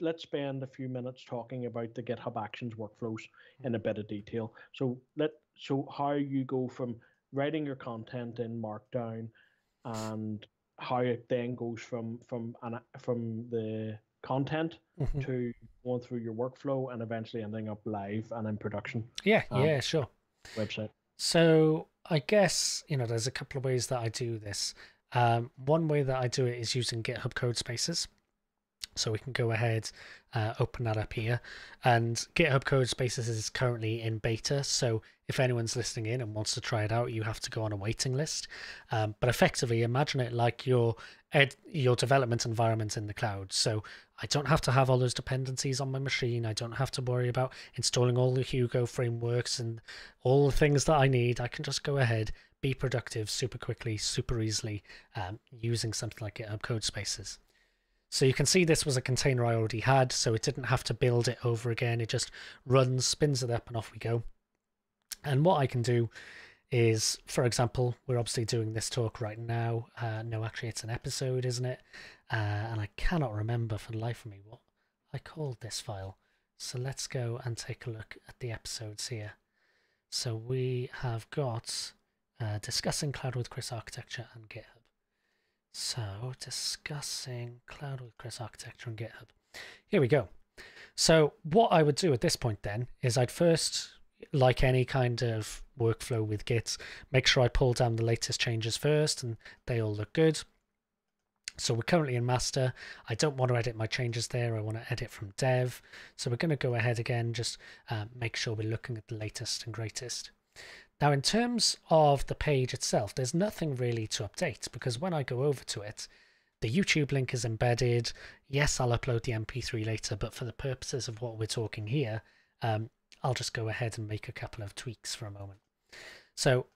Let's spend a few minutes talking about the GitHub Actions workflows in a bit of detail. So how you go from writing your content in Markdown, and how it then goes from the content to going through your workflow and eventually ending up live and in production. Yeah, sure. Website. So I guess, you know, there's a couple of ways that I do this. One way that I do it is using GitHub Codespaces. So we can go ahead, open that up here. And GitHub Codespaces is currently in beta. So if anyone's listening in and wants to try it out, you have to go on a waiting list. But effectively, imagine it like your development environment in the cloud. So I don't have to have all those dependencies on my machine. I don't have to worry about installing all the Hugo frameworks and all the things that I need. I can just go ahead, be productive super quickly, super easily, using something like GitHub Codespaces. So you can see this was a container I already had, so it didn't have to build it over again. It just runs, spins it up, and off we go. And what I can do is, for example, we're obviously doing this talk right now. No, actually, it's an episode, isn't it? And I cannot remember for the life of me what I called this file. So let's go and take a look at the episodes here. So we have got discussing Cloud with Chris architecture and GitHub. So discussing Cloud with Chris architecture and GitHub. Here we go. So what I would do at this point then is I'd first, like any kind of workflow with Git, make sure I pull down the latest changes first and they all look good. So we're currently in master. I don't want to edit my changes there. I want to edit from dev. So we're going to go ahead again, just make sure we're looking at the latest and greatest. Now, in terms of the page itself, there's nothing really to update because when I go over to it, the YouTube link is embedded. Yes, I'll upload the MP3 later, but for the purposes of what we're talking here, I'll just go ahead and make a couple of tweaks for a moment. So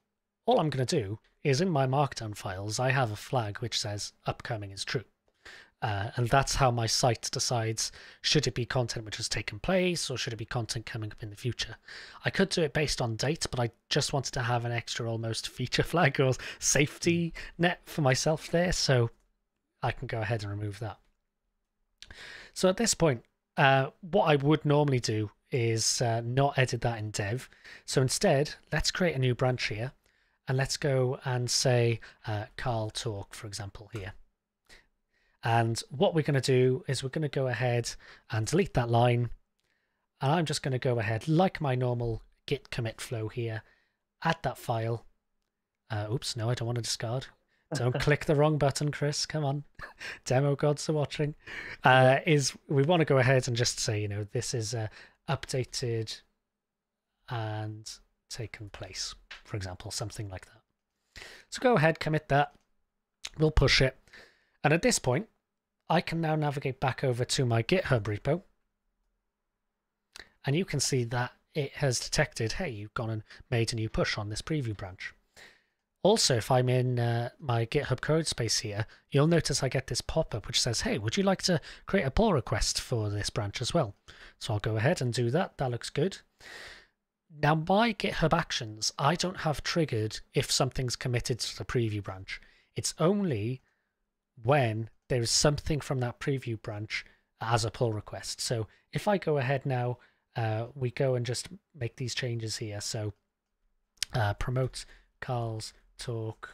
all I'm going to do is in my markdown files, I have a flag which says upcoming is true. And that's how my site decides, should it be content which has taken place or should it be content coming up in the future? I could do it based on date, but I just wanted to have an extra almost feature flag or safety net for myself there. So I can go ahead and remove that. So at this point, what I would normally do is not edit that in dev. So instead, let's create a new branch here and let's go and say Karl Talk, for example, here. And what we're going to do is we're going to go ahead and delete that line. And I'm just going to go ahead, like my normal git commit flow here, add that file. Oops, no, I don't want to discard. Don't click the wrong button, Chris. Come on. Demo gods are watching. We want to go ahead and just say, you know, this is updated and taken place, for example, something like that. So go ahead, commit that. We'll push it. And at this point, I can now navigate back over to my GitHub repo. And you can see that it has detected, hey, you've gone and made a new push on this preview branch. Also, if I'm in my GitHub Codespace here, you'll notice I get this pop-up which says, hey, would you like to create a pull request for this branch as well? So I'll go ahead and do that. That looks good. Now, my GitHub Actions, I don't have triggered if something's committed to the preview branch. It's only when there is something from that preview branch as a pull request. So if I go ahead now, we go and just make these changes here. So promote Karl's talk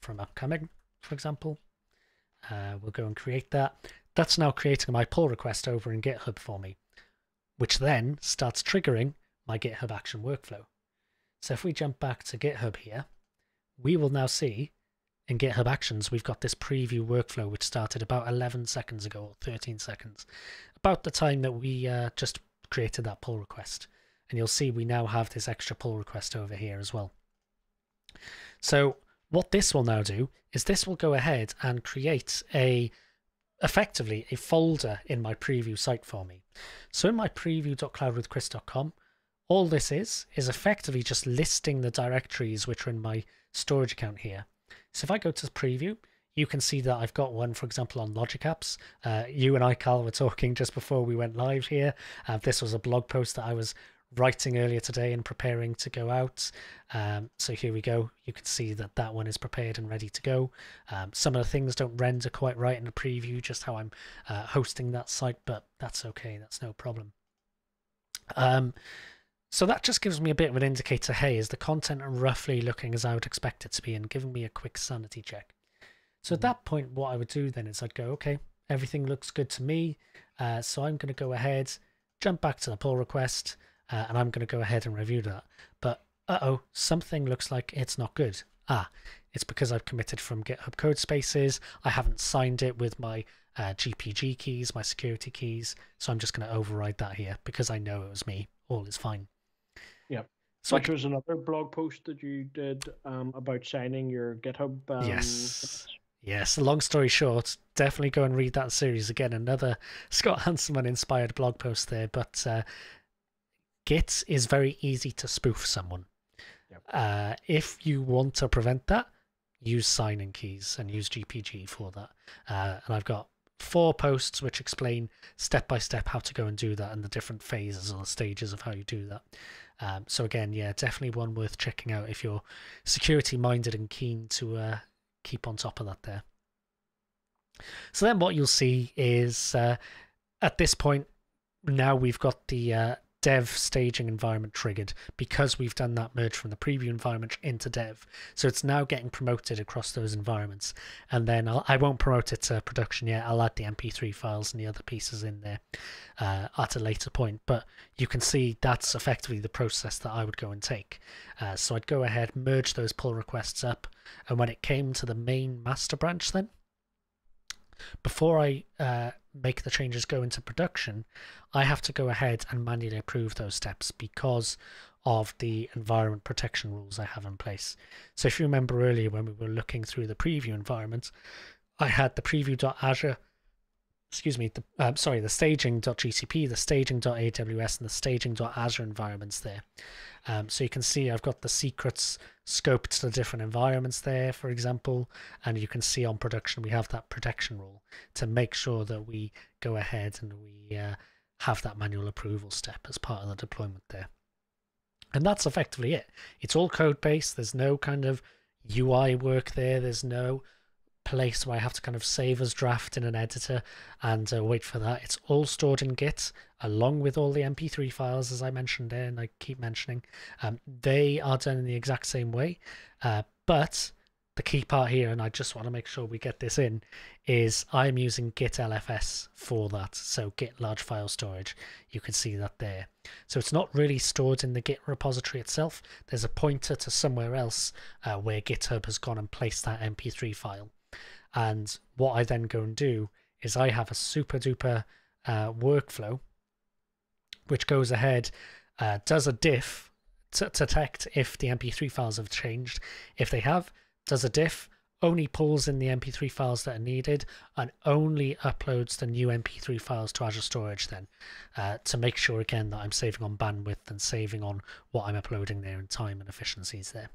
from upcoming, for example. We'll go and create that. That's now creating my pull request over in GitHub for me, which then starts triggering my GitHub action workflow. So if we jump back to GitHub here, we will now see in GitHub Actions, we've got this preview workflow, which started about 11 seconds ago, or 13 seconds, about the time that we just created that pull request. And you'll see we now have this extra pull request over here as well. So what this will now do is this will go ahead and create effectively a folder in my preview site for me. So in my preview.cloudwithchris.com, all this is effectively just listing the directories which are in my storage account here. So if I go to preview, you can see that I've got one, for example, on Logic Apps. You and I, Karl, were talking just before we went live here. This was a blog post that I was writing earlier today and preparing to go out. So here we go. You can see that that one is prepared and ready to go. Some of the things don't render quite right in the preview, just how I'm hosting that site, but that's okay. That's no problem. So that just gives me a bit of an indicator, hey, is the content roughly looking as I would expect it to be, and giving me a quick sanity check. So at that point, what I would do then is I'd go, okay, everything looks good to me. So I'm going to go ahead, jump back to the pull request, and I'm going to go ahead and review that. But uh-oh, something looks like it's not good. Ah, it's because I've committed from GitHub Codespaces. I haven't signed it with my GPG keys, my security keys. So I'm just going to override that here because I know it was me. All is fine. Yeah. So which was another blog post that you did about signing your GitHub. Yes. Yes. Long story short, definitely go and read that series again. Another Scott Hanselman inspired blog post there, but Git is very easy to spoof someone. Yep. If you want to prevent that, use signing keys and use GPG for that. And I've got 4 posts which explain step by step how to go and do that and the different phases or the stages of how you do that. So again, yeah, definitely one worth checking out if you're security minded and keen to keep on top of that there. So then what you'll see is at this point, now we've got the dev staging environment triggered because we've done that merge from the preview environment into dev. So it's now getting promoted across those environments. And then I won't promote it to production yet. I'll add the MP3 files and the other pieces in there at a later point. But you can see that's effectively the process that I would go and take. So I'd go ahead, merge those pull requests up. And when it came to the main master branch then, before I make the changes go into production, I have to go ahead and manually approve those steps because of the environment protection rules I have in place. So if you remember earlier when we were looking through the preview environment, I had the preview.azure, excuse me, the staging.gcp, the staging.aws, and the staging.azure environments there. So you can see I've got the secrets scoped to different environments there, for example, and you can see on production we have that protection rule to make sure that we go ahead and we have that manual approval step as part of the deployment there. And that's effectively it. It's all code-based. There's no kind of UI work there. There's no place where I have to kind of save as draft in an editor and wait for that. It's all stored in Git along with all the MP3 files, as I mentioned there, and I keep mentioning. They are done in the exact same way, but the key part here, and I just want to make sure we get this in, is I'm using Git LFS for that, so Git Large File Storage. You can see that there. So it's not really stored in the Git repository itself. There's a pointer to somewhere else where GitHub has gone and placed that MP3 file. And what I then go and do is I have a super duper workflow which goes ahead, does a diff to detect if the MP3 files have changed. If they have, does a diff, only pulls in the MP3 files that are needed and only uploads the new MP3 files to Azure Storage then to make sure again that I'm saving on bandwidth and saving on what I'm uploading there in time and efficiencies there.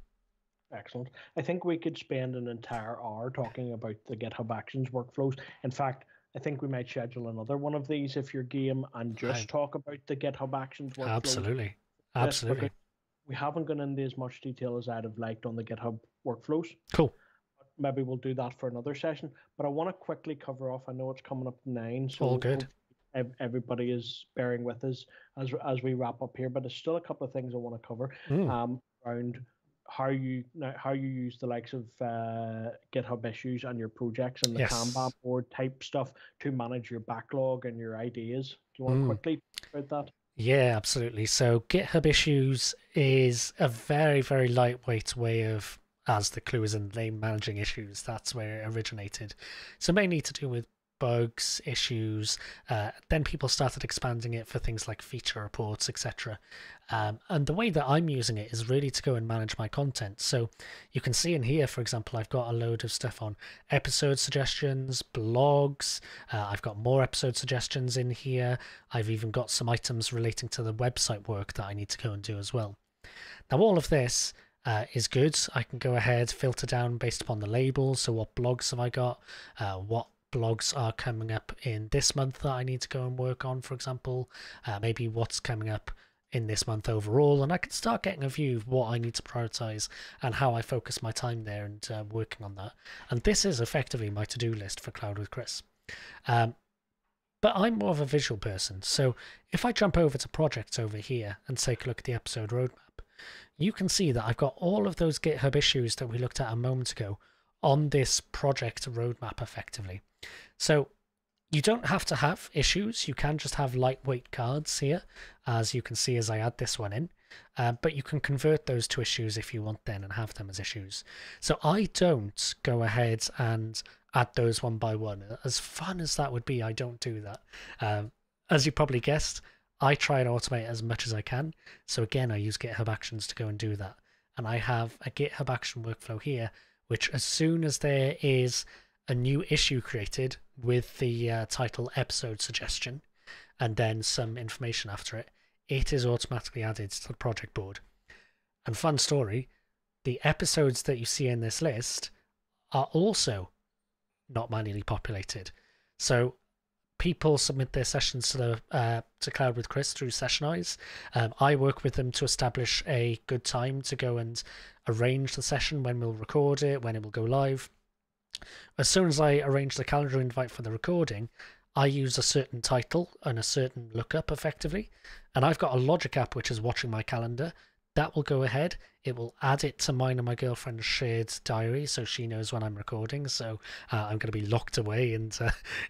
Excellent. I think we could spend an entire hour talking about the GitHub Actions workflows. In fact, I think we might schedule another one of these if you're game and just talk about the GitHub Actions workflows. Absolutely. Absolutely. Yes, we haven't gone into as much detail as I'd have liked on the GitHub workflows. Cool. Maybe we'll do that for another session. But I want to quickly cover off. I know it's coming up 9. So all good. Everybody is bearing with us as we wrap up here. But there's still a couple of things I want to cover around how you use the likes of GitHub issues and your projects and the Kanban board type stuff to manage your backlog and your ideas. Do you want to quickly talk about that? Yeah, absolutely. So GitHub issues is a very, very lightweight way of, as the clue is in the name, managing issues. That's where it originated. So mainly to do with bugs, issues, then people started expanding it for things like feature reports, etc. And the way that I'm using it is really to go and manage my content. So you can see in here, for example, I've got a load of stuff on episode suggestions, blogs. I've got more episode suggestions in here. I've even got some items relating to the website work that I need to go and do as well. Now, all of this is good. I can go ahead, filter down based upon the label. So what blogs have I got? What blogs are coming up in this month that I need to go and work on, for example, maybe what's coming up in this month overall, and I can start getting a view of what I need to prioritize and how I focus my time there and working on that. And this is effectively my to-do list for Cloud with Chris. But I'm more of a visual person, so if I jump over to projects over here and take a look at the episode roadmap, you can see that I've got all of those GitHub issues that we looked at a moment ago on this project roadmap effectively. So you don't have to have issues. You can just have lightweight cards here, as you can see as I add this one in. But you can convert those to issues if you want then and have them as issues. So I don't go ahead and add those one by one. As fun as that would be, I don't do that. As you probably guessed, I try and automate as much as I can. So again, I use GitHub Actions to go and do that. And I have a GitHub Action workflow here, which as soon as there is a new issue created with the title episode suggestion and then some information after it, it is automatically added to the project board. And fun story, the episodes that you see in this list are also not manually populated. So people submit their sessions to the to Cloud with Chris through Sessionize. I work with them to establish a good time to go and arrange the session, when we'll record it, when it will go live. As soon as I arrange the calendar invite for the recording, I use a certain title and a certain lookup effectively, and I've got a Logic app which is watching my calendar. That will go ahead. It will add it to mine and my girlfriend's shared diary, so she knows when I'm recording. So I'm going to be locked away and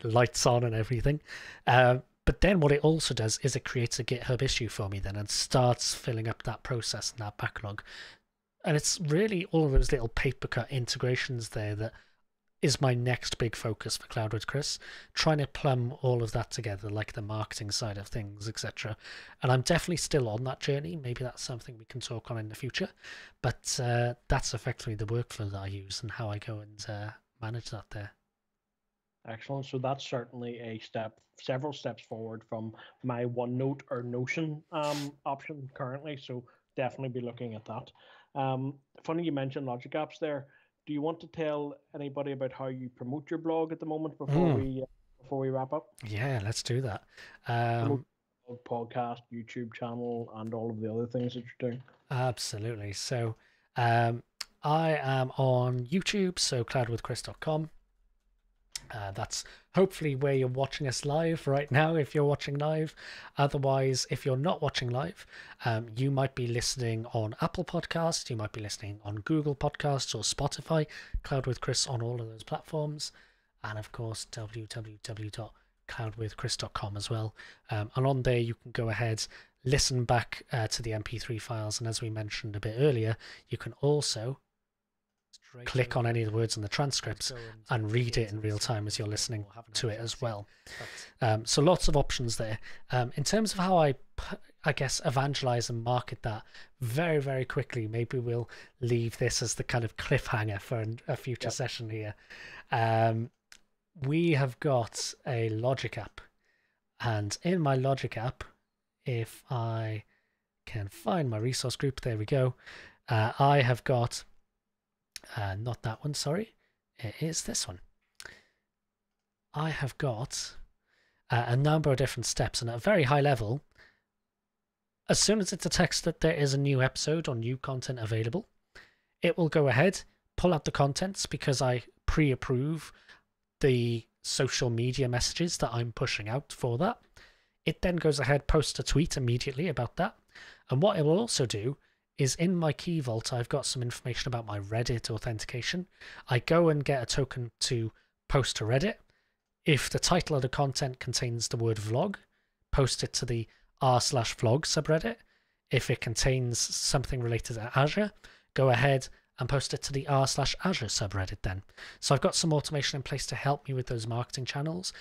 lights on and everything. But then what it also does is it creates a GitHub issue for me then and starts filling up that process and that backlog. And it's really all of those little paper cut integrations there that is my next big focus for Cloud with Chris, trying to plumb all of that together, like the marketing side of things, etc. And I'm definitely still on that journey. Maybe that's something we can talk on in the future, but that's effectively the workflow that I use and how I go and manage that there. Excellent. So that's certainly a step, several steps forward from my OneNote or Notion option currently. So definitely be looking at that. Funny you mentioned Logic Apps there. Do you want to tell anybody about how you promote your blog at the moment before we wrap up? Yeah, let's do that. Podcast, YouTube channel, and all of the other things that you're doing. Absolutely. So I am on YouTube, so cloudwithchris.com. That's hopefully where you're watching us live right now, if you're watching live. Otherwise, if you're not watching live, you might be listening on Apple Podcasts, you might be listening on Google Podcasts or Spotify. Cloud with Chris on all of those platforms. And of course, www.cloudwithchris.com as well. And on there, you can go ahead, listen back to the MP3 files. And as we mentioned a bit earlier, you can also click on any of the words in the transcripts and read it in real time as you're listening to it as well. So lots of options there. In terms of how I guess, evangelize and market that very, very quickly, maybe we'll leave this as the kind of cliffhanger for a future session here. We have got a Logic app. And in my Logic app, if I can find my resource group, there we go. I have got... not that one, sorry. It is this one. I have got a number of different steps, and at a very high level, as soon as it detects that there is a new episode or new content available, it will go ahead, pull out the contents, because I pre-approve the social media messages that I'm pushing out for that. It then goes ahead, posts a tweet immediately about that. And what it will also do is, in my key vault, I've got some information about my Reddit authentication. I go and get a token to post to Reddit. If the title of the content contains the word vlog, post it to the r/vlog subreddit. If it contains something related to Azure, go ahead and post it to the r/Azure subreddit then. So I've got some automation in place to help me with those marketing channels.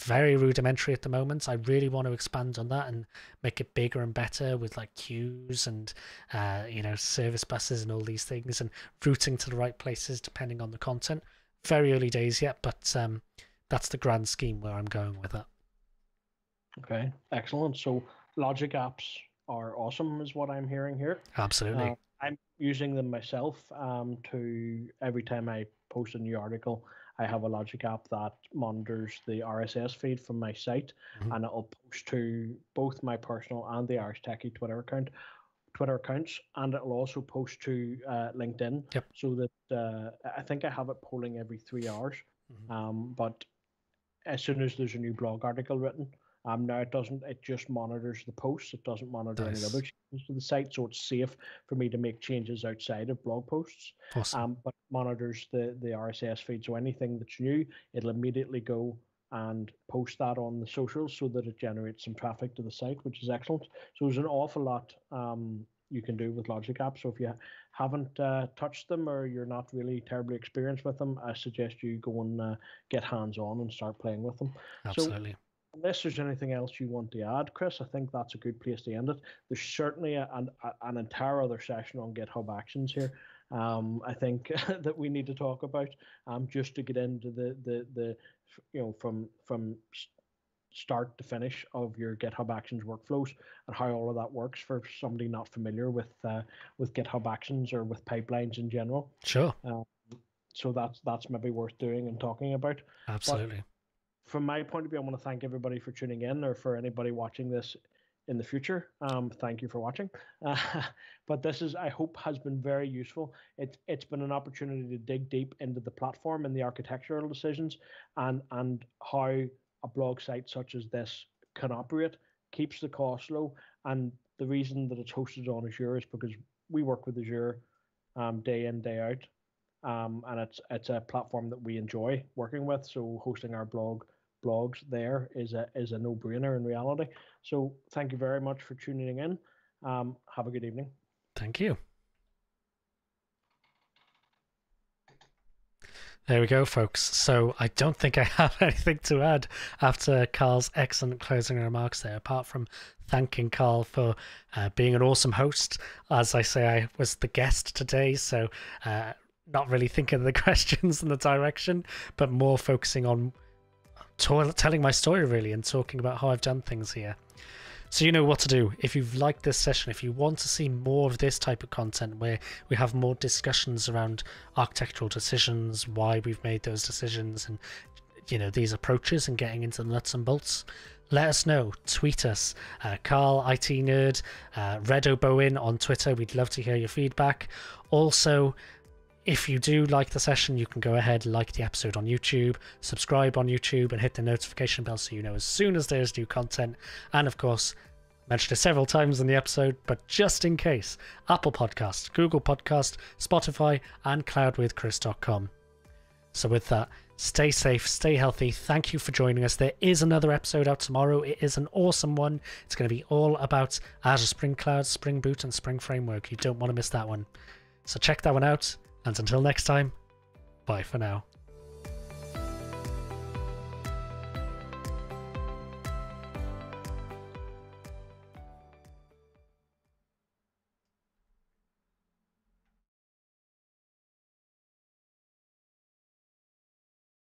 Very rudimentary at the moment. I really want to expand on that and make it bigger and better with like queues and you know, service buses and all these things, and routing to the right places depending on the content. Very early days yet, but that's the grand scheme where I'm going with it. Okay, excellent. So Logic apps are awesome is what I'm hearing here. Absolutely. I'm using them myself to, every time I post a new article, I have a Logic app that monitors the RSS feed from my site, and it'll post to both my personal and the Irish Techie Twitter accounts, and it'll also post to LinkedIn. Yep. So that I think I have it polling every 3 hours. But as soon as there's a new blog article written, now it doesn't. It just monitors the posts. It doesn't monitor any other changes to the site, so it's safe for me to make changes outside of blog posts. But it monitors the RSS feed, so anything that's new, it'll immediately go and post that on the socials so that it generates some traffic to the site, which is excellent. So there's an awful lot you can do with Logic Apps. So if you haven't touched them or you're not really terribly experienced with them, I suggest you go and get hands-on and start playing with them. Absolutely. So, unless there's anything else you want to add, Chris, I think that's a good place to end it. There's certainly an entire other session on GitHub Actions here, I think, that we need to talk about, just to get into the you know, from start to finish of your GitHub Actions workflows and how all of that works for somebody not familiar with GitHub Actions or with pipelines in general. Sure. So that's maybe worth doing and talking about. Absolutely. But from my point of view, I want to thank everybody for tuning in, or for anybody watching this in the future. Thank you for watching. But this is, I hope, has been very useful. It's been an opportunity to dig deep into the platform and the architectural decisions, and how a blog site such as this can operate, keeps the cost low. And the reason that it's hosted on Azure is because we work with Azure day in, day out. And it's a platform that we enjoy working with. So hosting our blogs there is a no-brainer in reality. So thank you very much for tuning in. Have a good evening. Thank you. There we go, folks. So I don't think I have anything to add after Karl's excellent closing remarks there, apart from thanking Karl for being an awesome host. As I say, I was the guest today, so not really thinking of the questions and the direction, but more focusing on telling my story really, and talking about how I've done things here. So you know what to do. If you've liked this session, if you want to see more of this type of content where we have more discussions around architectural decisions, why we've made those decisions, and you know, these approaches, and getting into the nuts and bolts, let us know. Tweet us, Karl_ITnerd, Redo Bowen on Twitter. We'd love to hear your feedback. Also, if you do like the session, you can go ahead, like the episode on YouTube, subscribe on YouTube, and hit the notification bell so you know as soon as there's new content. And of course, I mentioned it several times in the episode, but just in case, Apple Podcasts, Google Podcasts, Spotify, and cloudwithchris.com. So with that, stay safe, stay healthy. Thank you for joining us. There is another episode out tomorrow. It is an awesome one. It's going to be all about Azure Spring Cloud, Spring Boot, and Spring Framework. You don't want to miss that one. So check that one out. And until next time, bye for now.